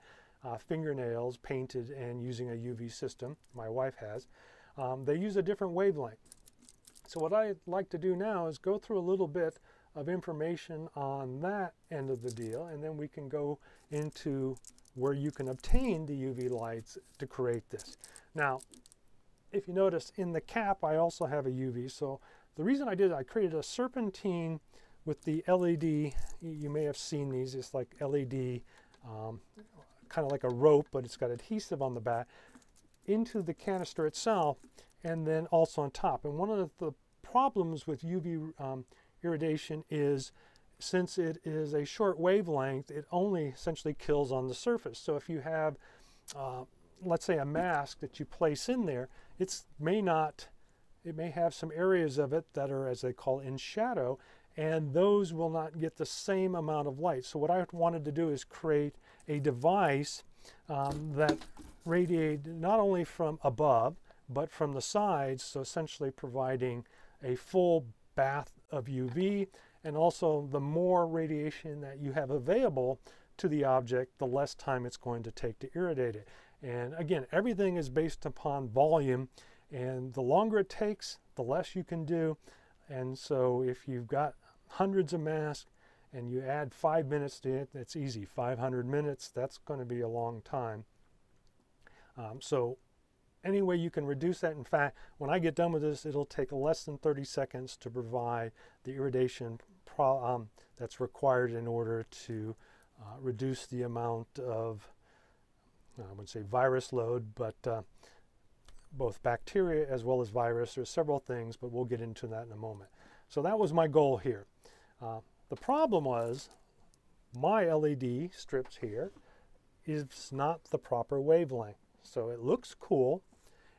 fingernails painted and using a UV system. My wife has. They use a different wavelength. So what I like to do now is go through a little bit of information on that end of the deal, and then we can go into where you can obtain the UV lights to create this. Now, if you notice in the cap, I also have a UV. So the reason I did it, I created a serpentine with the LED. You may have seen these. It's like LED, kind of like a rope, but it's got adhesive on the back, into the canister itself, and then also on top. And one of the problems with UV irradiation is, since it is a short wavelength, it only essentially kills on the surface. So if you have, let's say, a mask that you place in there, it may have some areas of it that are, as they call, in shadow, and those will not get the same amount of light. So what I wanted to do is create a device that radiates not only from above, but from the sides, so essentially providing a full bath of UV. And also, the more radiation that you have available to the object, the less time it's going to take to irradiate it. And again, everything is based upon volume, and the longer it takes, the less you can do. And so if you've got hundreds of masks and you add 5 minutes to it, that's easy. 500 minutes, that's going to be a long time. So any way you can reduce that. In fact, when I get done with this, it'll take less than 30 seconds to provide the irradiation that's required in order to reduce the amount of, I wouldn't say virus load, but both bacteria as well as virus. There's several things, but we'll get into that in a moment. So that was my goal here. The problem was my LED strips here is not the proper wavelength. So it looks cool,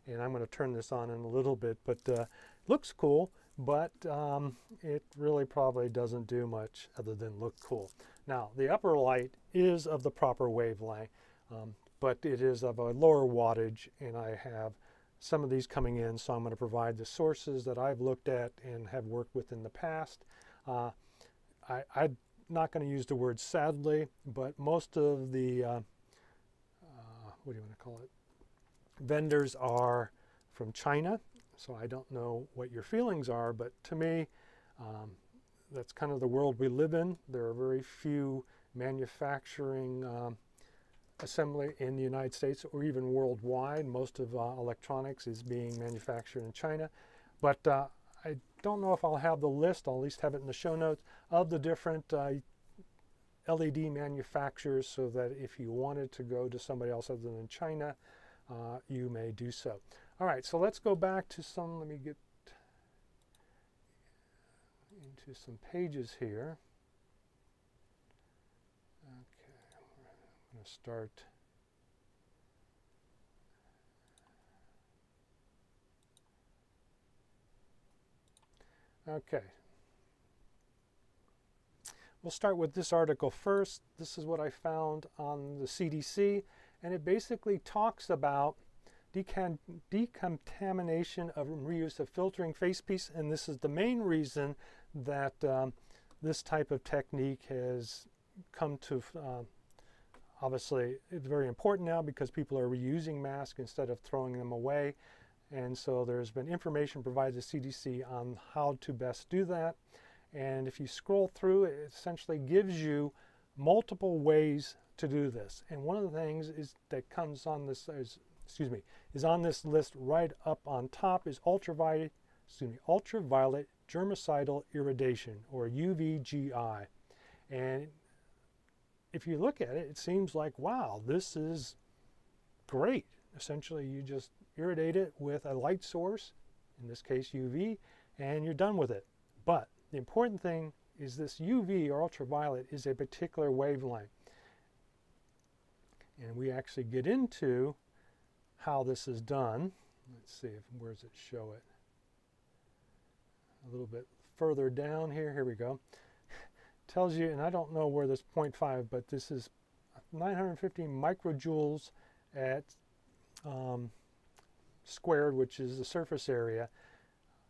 and I'm going to turn this on in a little bit, but looks cool, but it really probably doesn't do much other than look cool. Now, the upper light is of the proper wavelength, but it is of a lower wattage, and I have some of these coming in, so I'm going to provide the sources that I've looked at and have worked with in the past. I'm not going to use the word sadly, but most of the what do you want to call it? Vendors are from China, so I don't know what your feelings are, but to me, that's kind of the world we live in. There are very few manufacturing assembly in the United States or even worldwide. Most of electronics is being manufactured in China, but I don't know if I'll have the list. I'll at least have it in the show notes of the different LED manufacturers, so that if you wanted to go to somebody else other than China, you may do so. All right, so let's go back to some, let me get into some pages here. Okay, I'm going to start. Okay. We'll start with this article first. This is what I found on the CDC, and it basically talks about decontamination of reuse of filtering facepiece, and this is the main reason that this type of technique has come to, obviously, it's very important now because people are reusing masks instead of throwing them away. And so there's been information provided to CDC on how to best do that. And if you scroll through, it essentially gives you multiple ways to do this. And one of the things is that comes on this, is on this list right up on top is ultraviolet germicidal irradiation, or UVGI. And if you look at it, it seems like, wow, this is great. Essentially, you just irradiate it with a light source, in this case UV, and you're done with it. But the important thing is this UV, or ultraviolet, is a particular wavelength. And we actually get into how this is done. Let's see, where does it show it? A little bit further down here. Here we go. Tells you, and I don't know where this 0.5, but this is 950 microjoules at squared, which is the surface area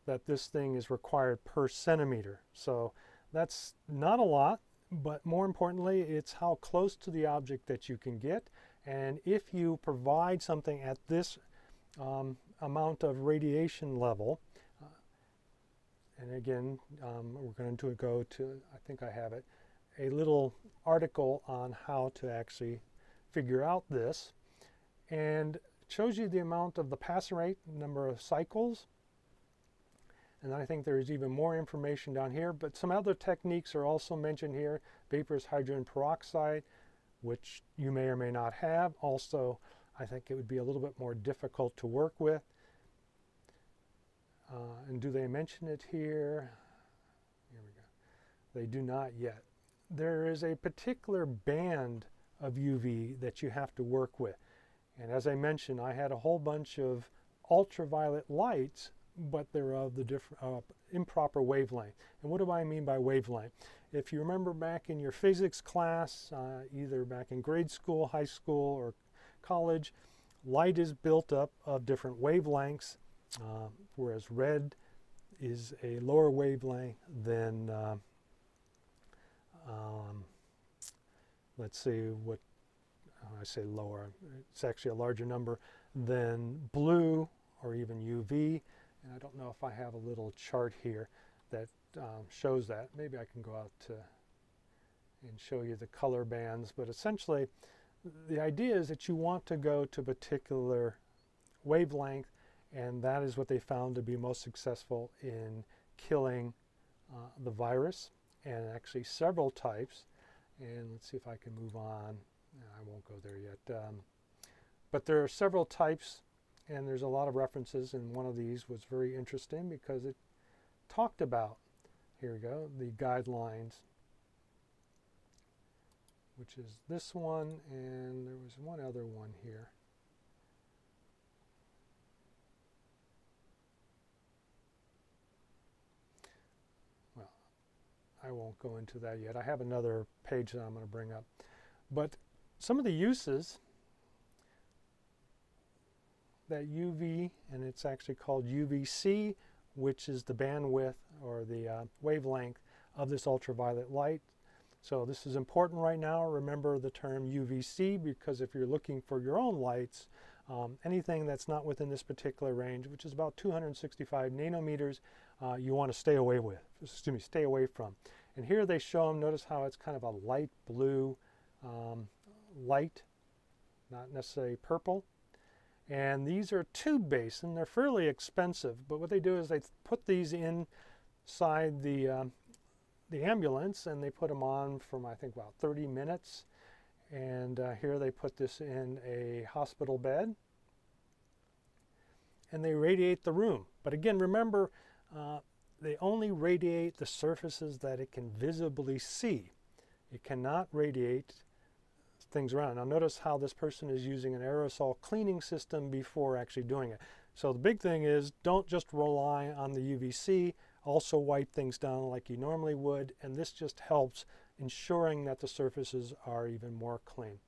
that this thing is required per centimeter. So that's not a lot, but more importantly, it's how close to the object that you can get. And if you provide something at this amount of radiation level, and again, we're going to go to, I think I have it, a little article on how to actually figure out this. And shows you the amount of the passing rate, number of cycles. And I think there's even more information down here, but some other techniques are also mentioned here. Vaporous hydrogen peroxide, which you may or may not have. Also, I think it would be a little bit more difficult to work with. And do they mention it here? Here we go. They do not yet. There is a particular band of UV that you have to work with. And as I mentioned, I had a whole bunch of ultraviolet lights, but they're of the different improper wavelength. And what do I mean by wavelength? If you remember back in your physics class, either back in grade school, high school, or college, light is built up of different wavelengths, whereas red is a lower wavelength than, let's see what, I say lower, it's actually a larger number than blue or even UV. And I don't know if I have a little chart here that shows that. Maybe I can go out to and show you the color bands. But essentially, the idea is that you want to go to a particular wavelength, and that is what they found to be most successful in killing the virus, and actually several types. And let's see if I can move on. I won't go there yet, but there are several types, and there's a lot of references, and one of these was very interesting because it talked about, here we go, the guidelines, which is this one, and there was one other one here. Well, I won't go into that yet. I have another page that I'm going to bring up, but some of the uses that UV, and it's actually called UVC, which is the bandwidth or the wavelength of this ultraviolet light. So this is important right now. Remember the term UVC, because if you're looking for your own lights, anything that's not within this particular range, which is about 265 nanometers, you want to stay away with. Excuse me, stay away from. And here they show them. Notice how it's kind of a light blue. Light, not necessarily purple. And these are tube-based, and they're fairly expensive, but what they do is they put these inside the ambulance, and they put them on from, I think, about 30 minutes. And here they put this in a hospital bed. and they radiate the room. But again, remember, they only radiate the surfaces that it can visibly see. It cannot radiate things around. Now notice how this person is using an aerosol cleaning system before actually doing it. So the big thing is, don't just rely on the UVC, also wipe things down like you normally would, and this just helps ensuring that the surfaces are even more clean.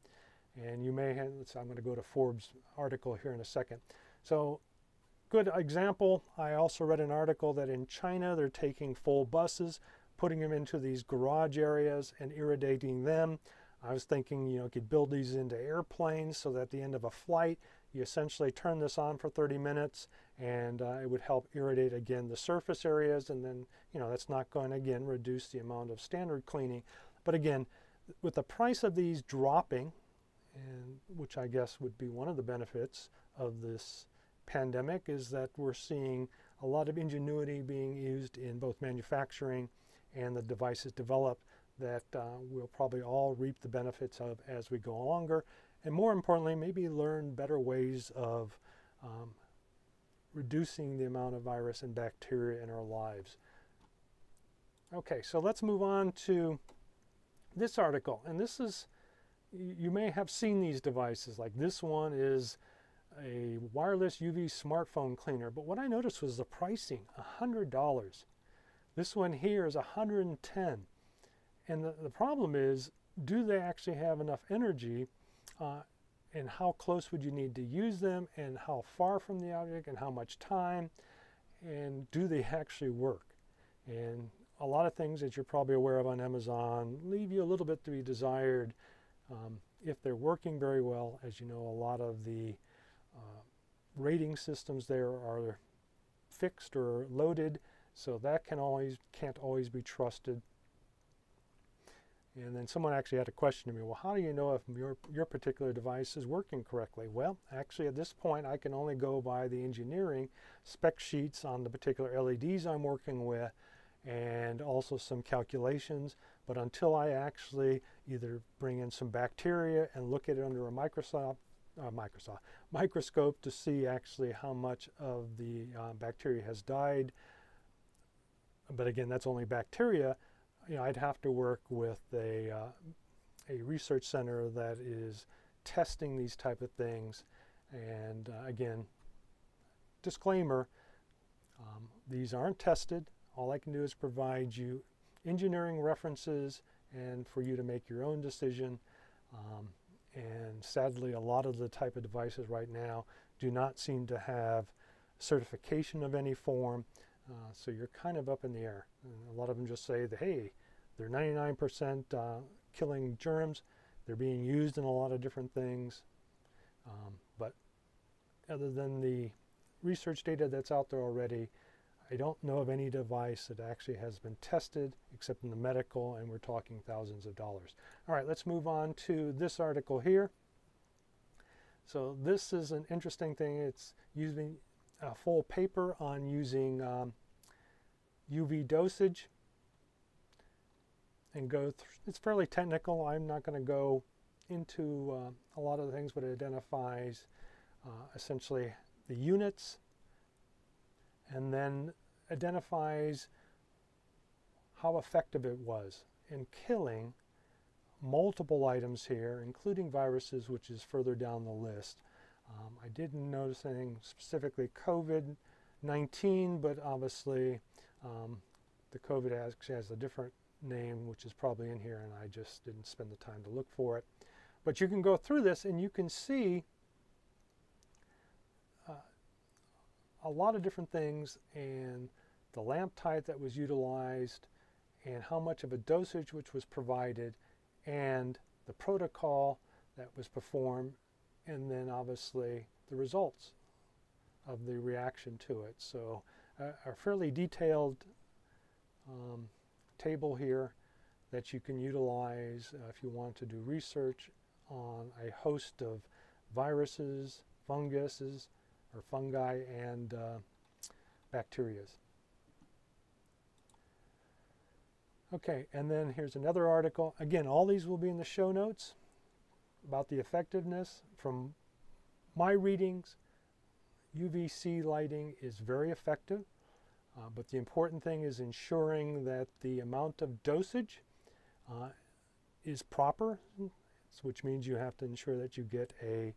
And you may have, I'm going to go to Forbes' article here in a second. So good example, I also read an article that in China they're taking full buses, putting them into these garage areas and irradiating them. I was thinking, you know, you could build these into airplanes so that at the end of a flight, you essentially turn this on for 30 minutes and it would help irradiate again the surface areas, and then, you know, that's not going to again reduce the amount of standard cleaning. But again, with the price of these dropping, and which I guess would be one of the benefits of this pandemic, is that we're seeing a lot of ingenuity being used in both manufacturing and the devices developed that we'll probably all reap the benefits of as we go longer, and more importantly, maybe learn better ways of reducing the amount of virus and bacteria in our lives. Okay, so let's move on to this article, and this is, you may have seen these devices, like this one is a wireless UV smartphone cleaner, but what I noticed was the pricing, $100. This one here is $110. And the problem is, do they actually have enough energy, and how close would you need to use them, and how far from the object, and how much time, and do they actually work? And a lot of things that you're probably aware of on Amazon leave you a little bit to be desired if they're working very well. As you know, a lot of the rating systems there are fixed or loaded, so that can't always be trusted. And then someone actually had a question to me, well, how do you know if your particular device is working correctly? Well, actually at this point, I can only go by the engineering spec sheets on the particular LEDs I'm working with, and also some calculations. But until I actually either bring in some bacteria and look at it under a microscope to see actually how much of the bacteria has died. But again, that's only bacteria. You know, I'd have to work with a research center that is testing these type of things. And again, disclaimer, these aren't tested. All I can do is provide you engineering references and for you to make your own decision. And sadly, a lot of the type of devices right now do not seem to have certification of any form. So you're kind of up in the air. And a lot of them just say that, hey, they're 99% killing germs. They're being used in a lot of different things. But other than the research data that's out there already, I don't know of any device that actually has been tested except in the medical, and we're talking thousands of dollars. All right, let's move on to this article here. So this is an interesting thing. It's using a full paper on using UV dosage, and it's fairly technical. I'm not going to go into a lot of the things, but it identifies essentially the units, and then identifies how effective it was in killing multiple items here, including viruses, which is further down the list. I didn't notice anything specifically COVID-19, but obviously the COVID actually has a different name, which is probably in here, and I just didn't spend the time to look for it. But you can go through this, and you can see a lot of different things, and the lamp type that was utilized, and how much of a dosage which was provided, and the protocol that was performed, and then obviously the results of the reaction to it. So a fairly detailed table here that you can utilize if you want to do research on a host of viruses, funguses, or fungi, and bacteria. Okay, and then here's another article. Again, all these will be in the show notes, about the effectiveness from my readings UVC lighting is very effective, but the important thing is ensuring that the amount of dosage is proper, which means you have to ensure that you get a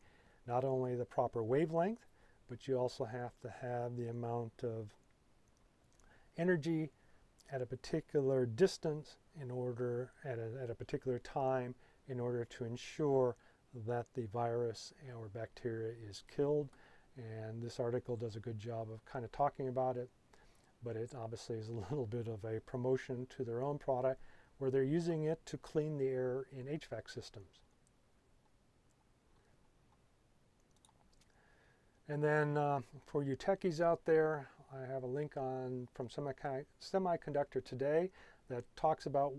not only the proper wavelength, but you also have to have the amount of energy at a particular distance in order at a particular time in order to ensure that the virus or bacteria is killed. And this article does a good job of kind of talking about it, but it obviously is a little bit of a promotion to their own product where they're using it to clean the air in HVAC systems. And then for you techies out there, I have a link on from Semiconductor Today that talks about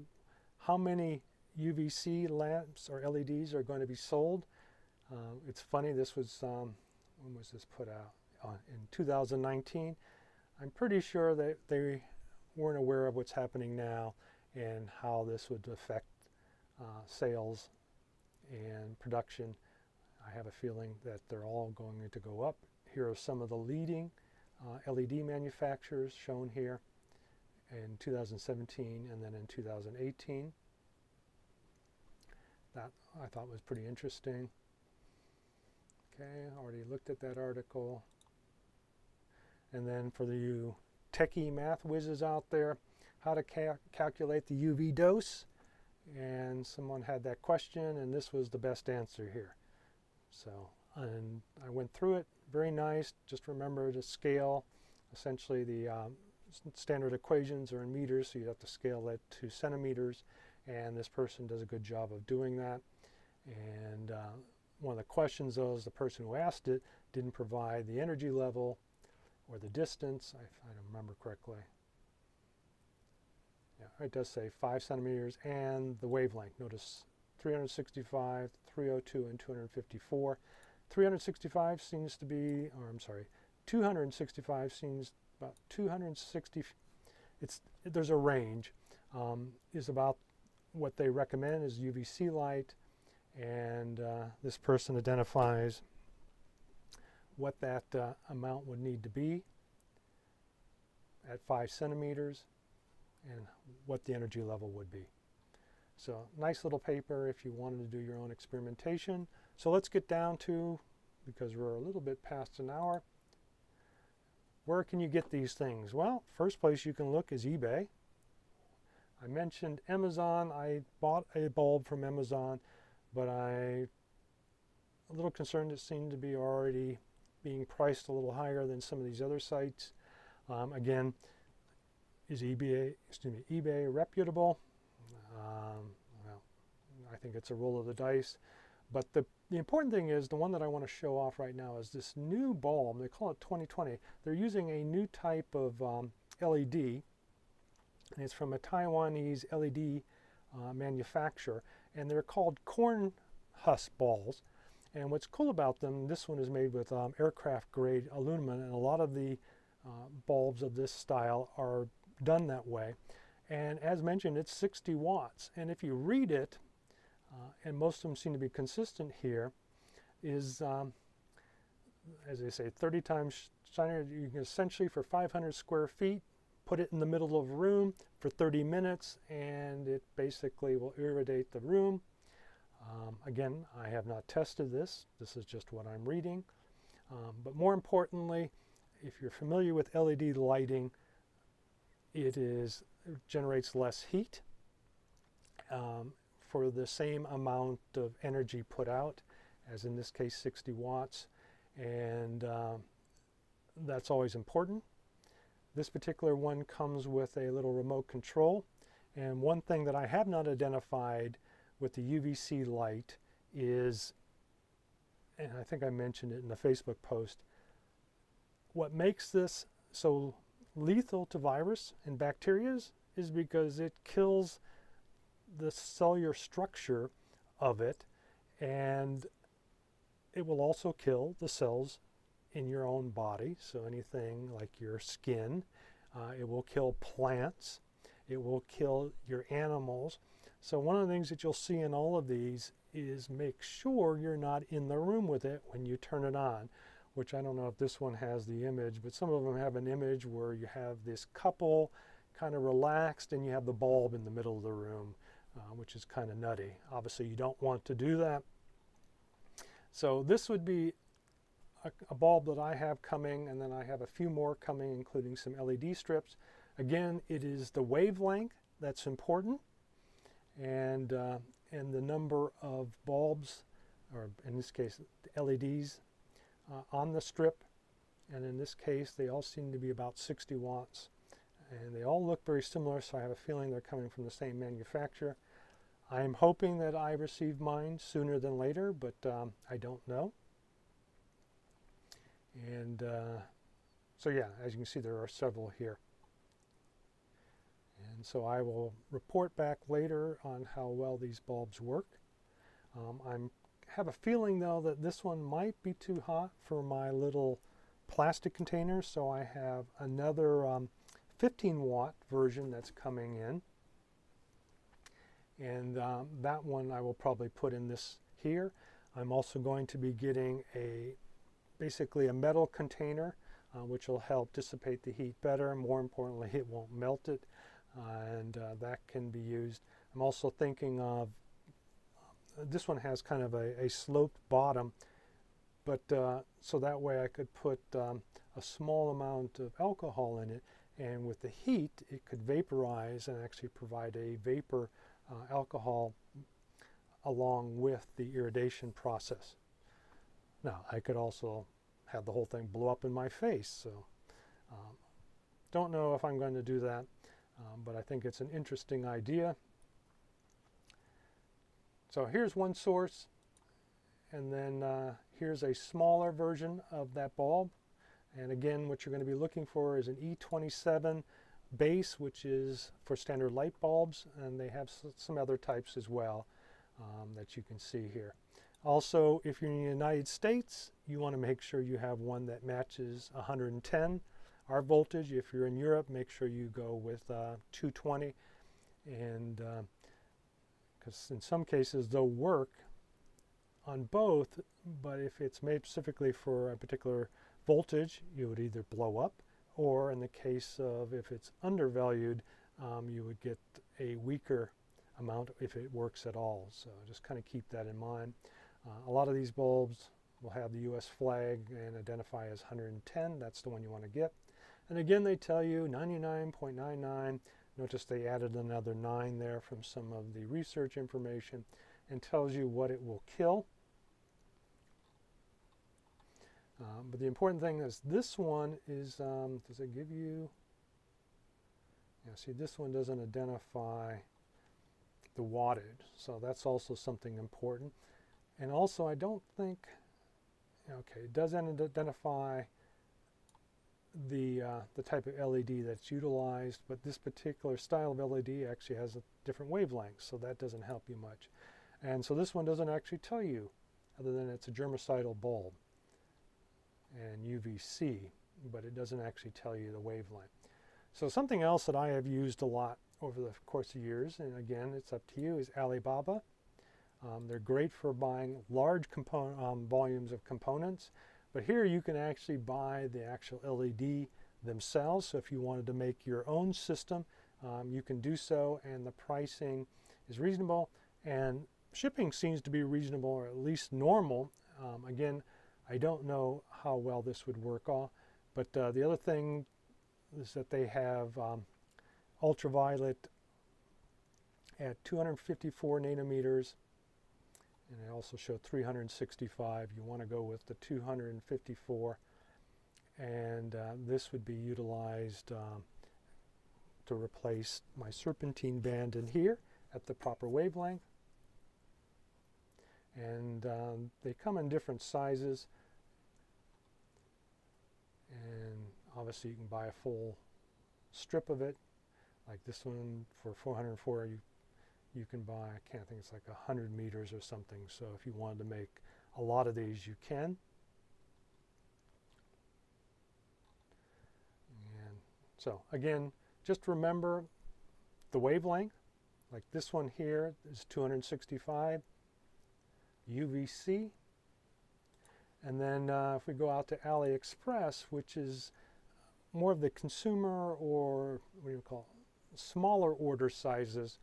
how many UVC lamps or LEDs are going to be sold. It's funny, this was, when was this put out? In 2019. I'm pretty sure that they weren't aware of what's happening now and how this would affect sales and production. I have a feeling that they're all going to go up. Here are some of the leading LED manufacturers shown here in 2017 and then in 2018. That I thought was pretty interesting. Okay, I already looked at that article. And then for you techie math whizzes out there, how to calculate the UV dose. And someone had that question, and this was the best answer here. So, and I went through it, very nice. Just remember to scale. Essentially, the standard equations are in meters, so you have to scale that to centimeters. And this person does a good job of doing that. And one of the questions, though, is the person who asked it didn't provide the energy level or the distance, if I remember correctly. Yeah, it does say 5 centimeters and the wavelength. Notice 365, 302, and 254. 365 seems to be, or I'm sorry, 265 seems about 260. There's a range, is about what they recommend is UVC light, and this person identifies what that amount would need to be at 5 centimeters and what the energy level would be. So nice little paper if you wanted to do your own experimentation. So let's get down to, because we're a little bit past an hour, where can you get these things? Well, first place you can look is eBay. I mentioned Amazon. I bought a bulb from Amazon, but I'm a little concerned it seemed to be already being priced a little higher than some of these other sites. Again, is eBay reputable? Well, I think it's a roll of the dice. But the important thing is the one that I want to show off right now is this new bulb. They call it 2020. They're using a new type of LED, and it's from a Taiwanese LED manufacturer, and they're called corn husk balls. And what's cool about them, this one is made with aircraft grade aluminum, and a lot of the bulbs of this style are done that way. And as mentioned, it's 60 watts. And if you read it, and most of them seem to be consistent here, is, as they say, 30 times shinier. You can essentially, for 500 square feet, put it in the middle of a room for 30 minutes, and it basically will irradiate the room. Again, I have not tested this. This is just what I'm reading. But more importantly, if you're familiar with LED lighting, it generates less heat for the same amount of energy put out, as in this case 60 watts, and that's always important. This particular one comes with a little remote control, and one thing that I have not identified with the UVC light is, and I think I mentioned it in the Facebook post, what makes this so lethal to virus and bacteria is because it kills the cellular structure of it, and it will also kill the cells in your own body. So anything like your skin, it will kill plants, it will kill your animals. So one of the things that you'll see in all of these is make sure you're not in the room with it when you turn it on. which I don't know if this one has the image, but some of them have an image where you have this couple kind of relaxed and you have the bulb in the middle of the room, which is kind of nutty. Obviously, you don't want to do that. So this would be a bulb that I have coming, and then I have a few more coming, including some LED strips. Again, it is the wavelength that's important, and the number of bulbs, or in this case, LEDs on the strip. And in this case, they all seem to be about 60 watts. And they all look very similar, so I have a feeling they're coming from the same manufacturer. I am hoping that I receive mine sooner than later, but I don't know. And so yeah, as you can see, there are several here. And so I will report back later on how well these bulbs work. I have a feeling, though, that this one might be too hot for my little plastic container, so I have another 15-watt version that's coming in. And that one I will probably put in this here. I'm also going to be getting basically a metal container, which will help dissipate the heat better. More importantly, it won't melt it, and that can be used. I'm also thinking of, this one has kind of a sloped bottom, but so that way I could put a small amount of alcohol in it, and with the heat, it could vaporize and actually provide a vapor alcohol along with the irradiation process. Now, I could also have the whole thing blow up in my face, so don't know if I'm going to do that, but I think it's an interesting idea. So here's one source, and then here's a smaller version of that bulb. And again, what you're going to be looking for is an E27 base, which is for standard light bulbs, and they have some other types as well that you can see here. Also, if you're in the United States, you want to make sure you have one that matches 110, our voltage. If you're in Europe, make sure you go with 220, and because in some cases they'll work on both, but if it's made specifically for a particular voltage, you would either blow up, or in the case of if it's undervalued, you would get a weaker amount if it works at all. So just kind of keep that in mind. A lot of these bulbs will have the US flag and identify as 110. That's the one you want to get. And again, they tell you 99.99. Notice they added another 9 there from some of the research information, and tells you what it will kill. But the important thing is this one is, does it give you, yeah, see, this one doesn't identify the wattage, so that's also something important. And also, I don't think, okay, it does identify the type of LED that's utilized, but this particular style of LED actually has a different wavelength, so that doesn't help you much. And so this one doesn't actually tell you, other than it's a germicidal bulb and UVC, but it doesn't actually tell you the wavelength. So something else that I have used a lot over the course of years, and again, it's up to you, is Alibaba. They're great for buying large volumes of components, but here you can actually buy the actual LED themselves. So if you wanted to make your own system, you can do so, and the pricing is reasonable, and shipping seems to be reasonable, or at least normal. Again, I don't know how well this would work off, but the other thing is that they have ultraviolet at 254 nanometers, and I also show 365. You want to go with the 254, and this would be utilized to replace my serpentine band in here at the proper wavelength. And they come in different sizes, and obviously you can buy a full strip of it. Like this one for 404, you can buy, I can't think, it's like 100 meters or something. So if you wanted to make a lot of these, you can. And so again, just remember the wavelength. Like this one here is 265 UVC, And then if we go out to AliExpress, which is more of the consumer or what do you call it, smaller order sizes.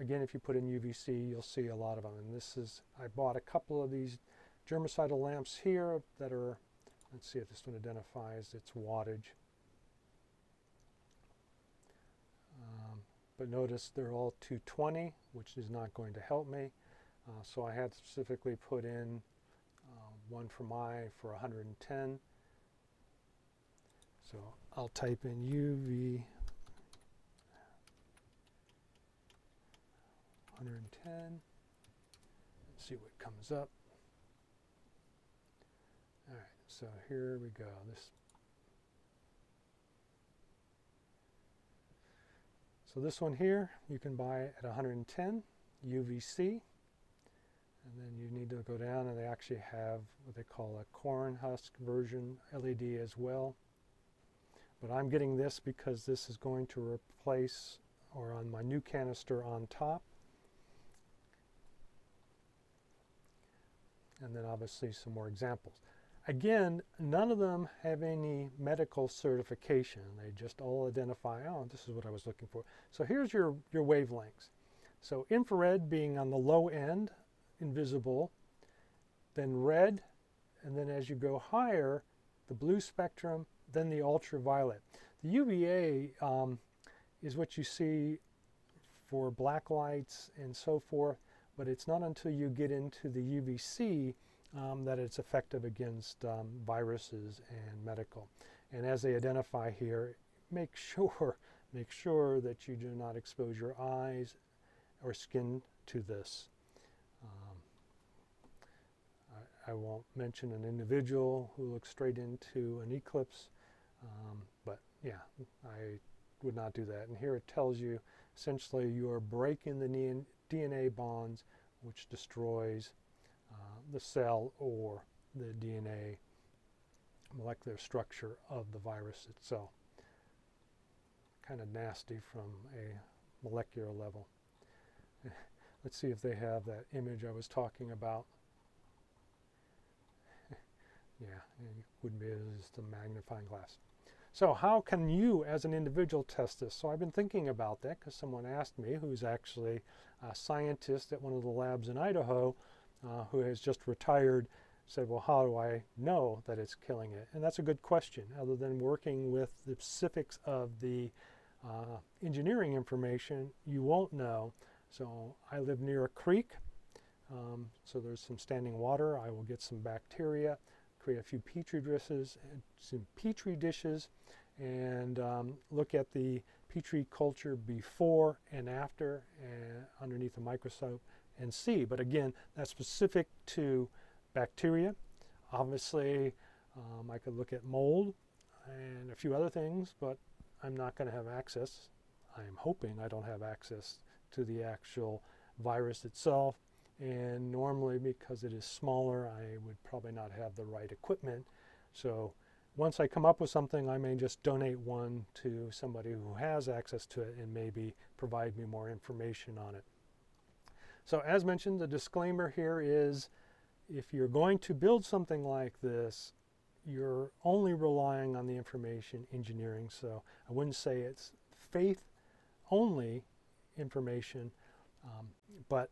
Again, if you put in UVC, you'll see a lot of them. And this is, I bought a couple of these germicidal lamps here that are, let's see if this one identifies its wattage. But notice they're all 220, which is not going to help me. So I had specifically put in one for my, for 110. So I'll type in UV 110 and see what comes up. All right, so here we go. So this one here, you can buy at 110 UVC. And then you need to go down, and they actually have what they call a corn husk version LED as well. But I'm getting this because this is going to replace, or on my new canister on top. And then obviously some more examples. Again, none of them have any medical certification. They just all identify, oh, this is what I was looking for. So here's your wavelengths. So infrared being on the low end, invisible, then red, and then as you go higher, the blue spectrum, then the ultraviolet. The UVA is what you see for black lights and so forth, but it's not until you get into the UVC that it's effective against viruses and medical. And as they identify here, make sure that you do not expose your eyes or skin to this. I won't mention an individual who looks straight into an eclipse, but yeah, I would not do that. And here it tells you, essentially, you are breaking the DNA bonds, which destroys the cell or the DNA molecular structure of the virus itself. Kind of nasty from a molecular level. Let's see if they have that image I was talking about. Yeah, it wouldn't be as the magnifying glass. So how can you as an individual test this? So I've been thinking about that because someone asked me, who's actually a scientist at one of the labs in Idaho, who has just retired, said, well, how do I know that it's killing it? And that's a good question. Other than working with the specifics of the engineering information, you won't know. So I live near a creek, so there's some standing water. I will get some bacteria, create a few petri dishes, and look at the petri culture before and after and underneath the microscope and see. But again, that's specific to bacteria. Obviously, I could look at mold and a few other things, but I'm not going to have access. I'm hoping I don't have access to the actual virus itself, and normally because it is smaller I would probably not have the right equipment. So once I come up with something, I may just donate one to somebody who has access to it and maybe provide me more information on it. So as mentioned, the disclaimer here is if you're going to build something like this, you're only relying on the information engineering. So I wouldn't say it's faith only information, but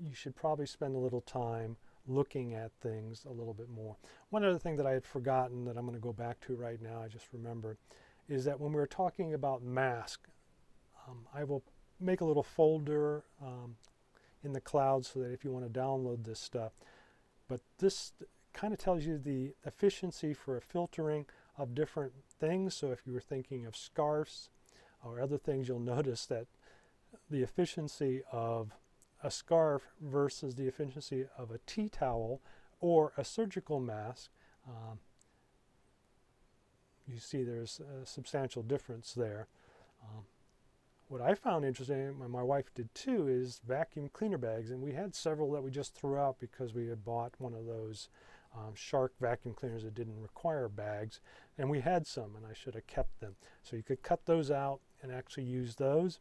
you should probably spend a little time looking at things a little bit more. One other thing that I had forgotten that I'm going to go back to right now, I just remembered, is that when we were talking about mask, I will make a little folder in the cloud so that if you want to download this stuff. But this kind of tells you the efficiency for filtering of different things. So if you were thinking of scarves or other things, you'll notice that the efficiency of a scarf versus the efficiency of a tea towel or a surgical mask, you see there's a substantial difference there. What I found interesting, and my wife did too, is vacuum cleaner bags. And we had several that we just threw out because we had bought one of those Shark vacuum cleaners that didn't require bags. And we had some, and I should have kept them. So you could cut those out and actually use those.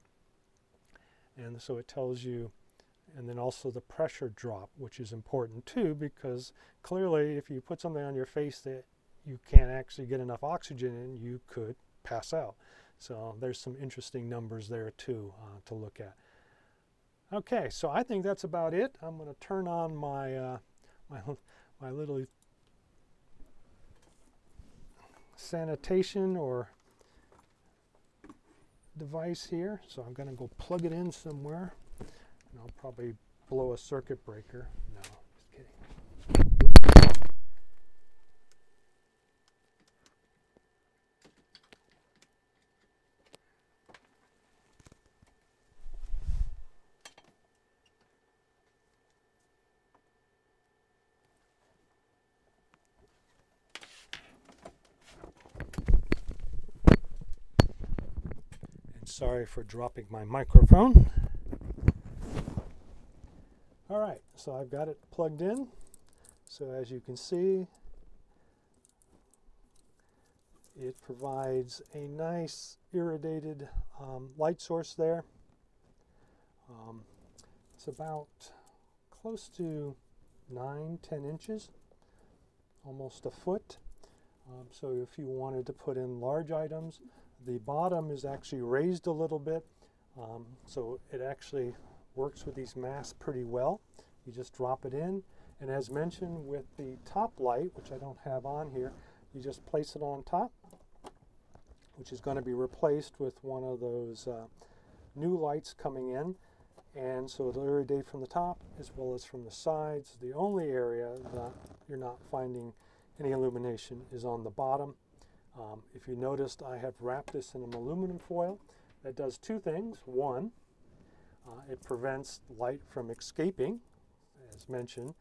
And so it tells you and then also the pressure drop, which is important too, because clearly if you put something on your face that you can't actually get enough oxygen in, you could pass out. So there's some interesting numbers there too to look at. Okay, so I think that's about it. I'm going to turn on my my little sanitation or device here. So I'm going to go plug it in somewhere, and I'll probably blow a circuit breaker. No, just kidding. Sorry for dropping my microphone. All right, so I've got it plugged in. So as you can see, it provides a nice irradiated light source there. It's about close to 9–10 inches, almost a foot. So if you wanted to put in large items, the bottom is actually raised a little bit, so it actually works with these masks pretty well. You just drop it in, and as mentioned with the top light, which I don't have on here, you just place it on top, which is going to be replaced with one of those new lights coming in, and so it'll irradiate from the top as well as from the sides. The only area that you're not finding any illumination is on the bottom. If you noticed, I have wrapped this in an aluminum foil. That does two things. One, it prevents light from escaping. As mentioned,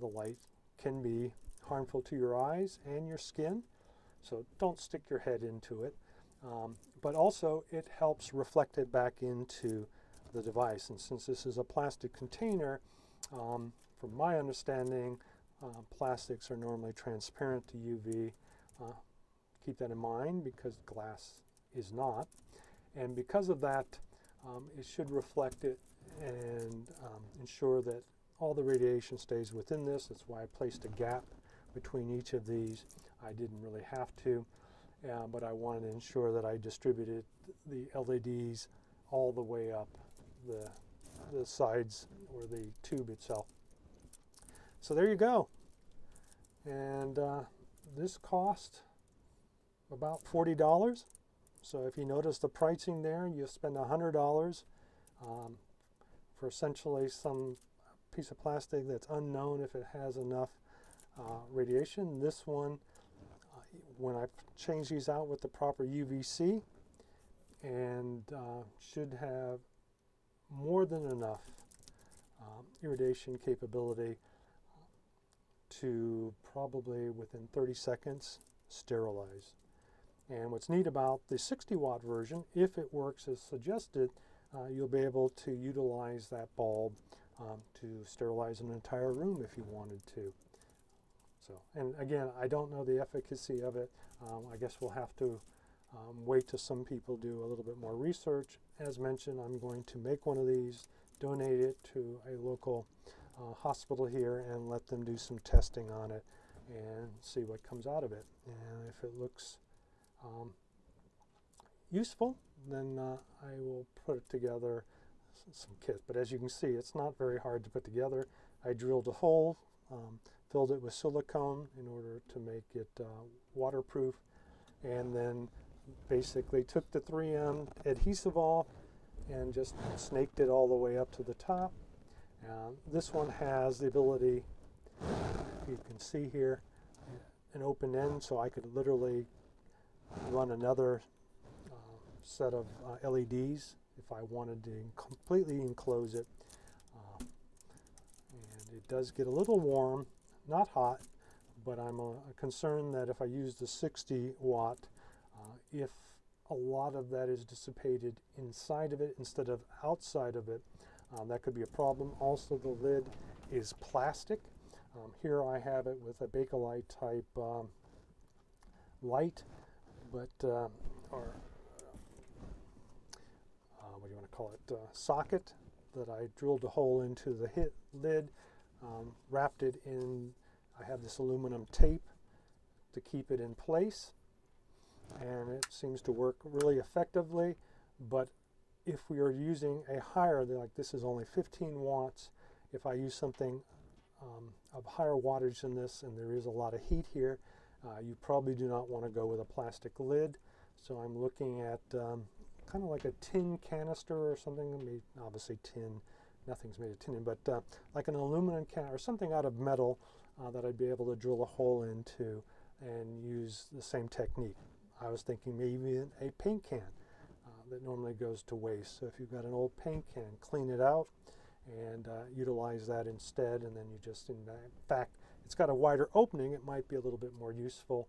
the light can be harmful to your eyes and your skin, so don't stick your head into it. But also, it helps reflect it back into the device. And since this is a plastic container, from my understanding, plastics are normally transparent to UV. Keep that in mind, because glass is not, and because of that it should reflect it and ensure that all the radiation stays within this. That's why I placed a gap between each of these. I didn't really have to, but I wanted to ensure that I distributed the LEDs all the way up the sides or the tube itself. So there you go, and this cost about $40. So if you notice the pricing there, you spend $100 for essentially some piece of plastic that's unknown if it has enough radiation. This one, when I change these out with the proper UVC, and should have more than enough irradiation capability to probably within 30 seconds sterilize. And what's neat about the 60-watt version, if it works as suggested, you'll be able to utilize that bulb to sterilize an entire room if you wanted to. So, and again, I don't know the efficacy of it. I guess we'll have to wait till some people do a little bit more research. As mentioned, I'm going to make one of these, donate it to a local hospital here, and let them do some testing on it and see what comes out of it. And if it looks useful, then I will put together some kit. But as you can see, it's not very hard to put together. I drilled a hole, filled it with silicone in order to make it waterproof, and then basically took the 3M adhesive off and just snaked it all the way up to the top. This one has the ability, you can see here, an open end, so I could literally run another set of LEDs if I wanted to completely enclose it. And it does get a little warm, not hot, but I'm concerned that if I use the 60-watt, if a lot of that is dissipated inside of it instead of outside of it, that could be a problem. Also, the lid is plastic. Here I have it with a Bakelite type light. But or what do you want to call it, socket, that I drilled a hole into the lid, wrapped it in, I have this aluminum tape to keep it in place, and it seems to work really effectively. But if we are using a higher, like this is only 15 watts, if I use something of higher wattage than this, and there is a lot of heat here, you probably do not want to go with a plastic lid. So I'm looking at kind of like a tin canister or something, made, obviously tin, nothing's made of tin, but like an aluminum can or something out of metal that I'd be able to drill a hole into and use the same technique. I was thinking maybe a paint can that normally goes to waste. So if you've got an old paint can, clean it out and utilize that instead. And then you just, in fact, it's got a wider opening. It might be a little bit more useful.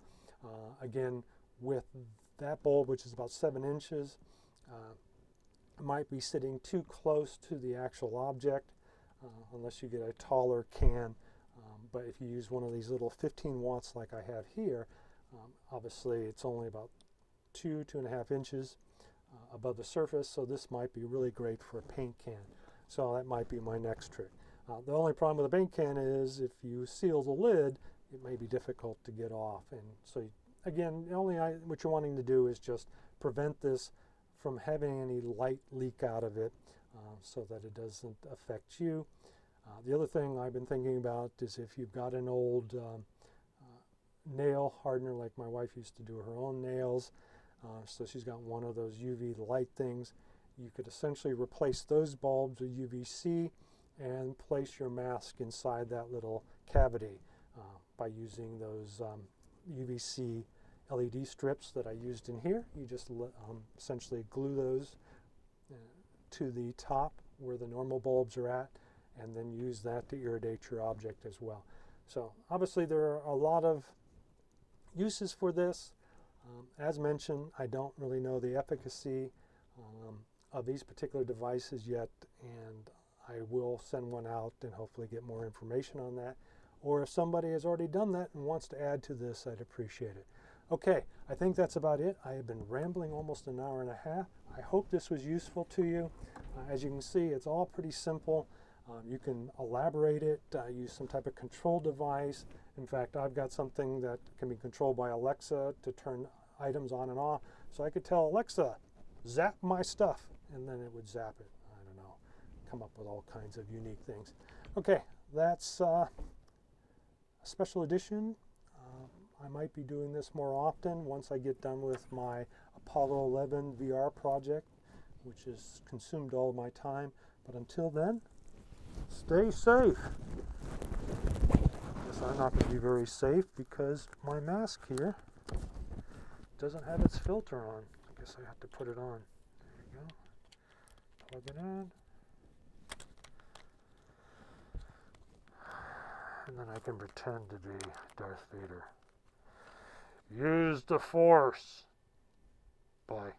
Again, with that bulb, which is about 7 inches, might be sitting too close to the actual object unless you get a taller can. But if you use one of these little 15 watts like I have here, obviously it's only about 2.5 inches above the surface. So this might be really great for a paint can. So that might be my next trick. The only problem with a paint can is if you seal the lid, it may be difficult to get off. And so you, again, only what you're wanting to do is just prevent this from having any light leak out of it so that it doesn't affect you. The other thing I've been thinking about is if you've got an old nail hardener, like my wife used to do her own nails, so she's got one of those UV light things, you could essentially replace those bulbs with UVC and place your mask inside that little cavity by using those UVC LED strips that I used in here. You just essentially glue those to the top where the normal bulbs are at, and then use that to irradiate your object as well. So obviously there are a lot of uses for this. As mentioned, I don't really know the efficacy of these particular devices yet, and I will send one out and hopefully get more information on that. Or if somebody has already done that and wants to add to this, I'd appreciate it. Okay, I think that's about it. I have been rambling almost an hour and a half. I hope this was useful to you. As you can see, it's all pretty simple. You can elaborate it, use some type of control device. In fact, I've got something that can be controlled by Alexa to turn items on and off. So I could tell Alexa, zap my stuff, and then it would zap it. I don't know, come up with all kinds of unique things. Okay, that's a special edition. I might be doing this more often once I get done with my Apollo 11 VR project, which has consumed all of my time. But until then, stay safe. I guess I'm not going to be very safe because my mask here doesn't have its filter on. I guess I have to put it on. There you go. Plug it in. And then I can pretend to be Darth Vader. Use the Force. Bye.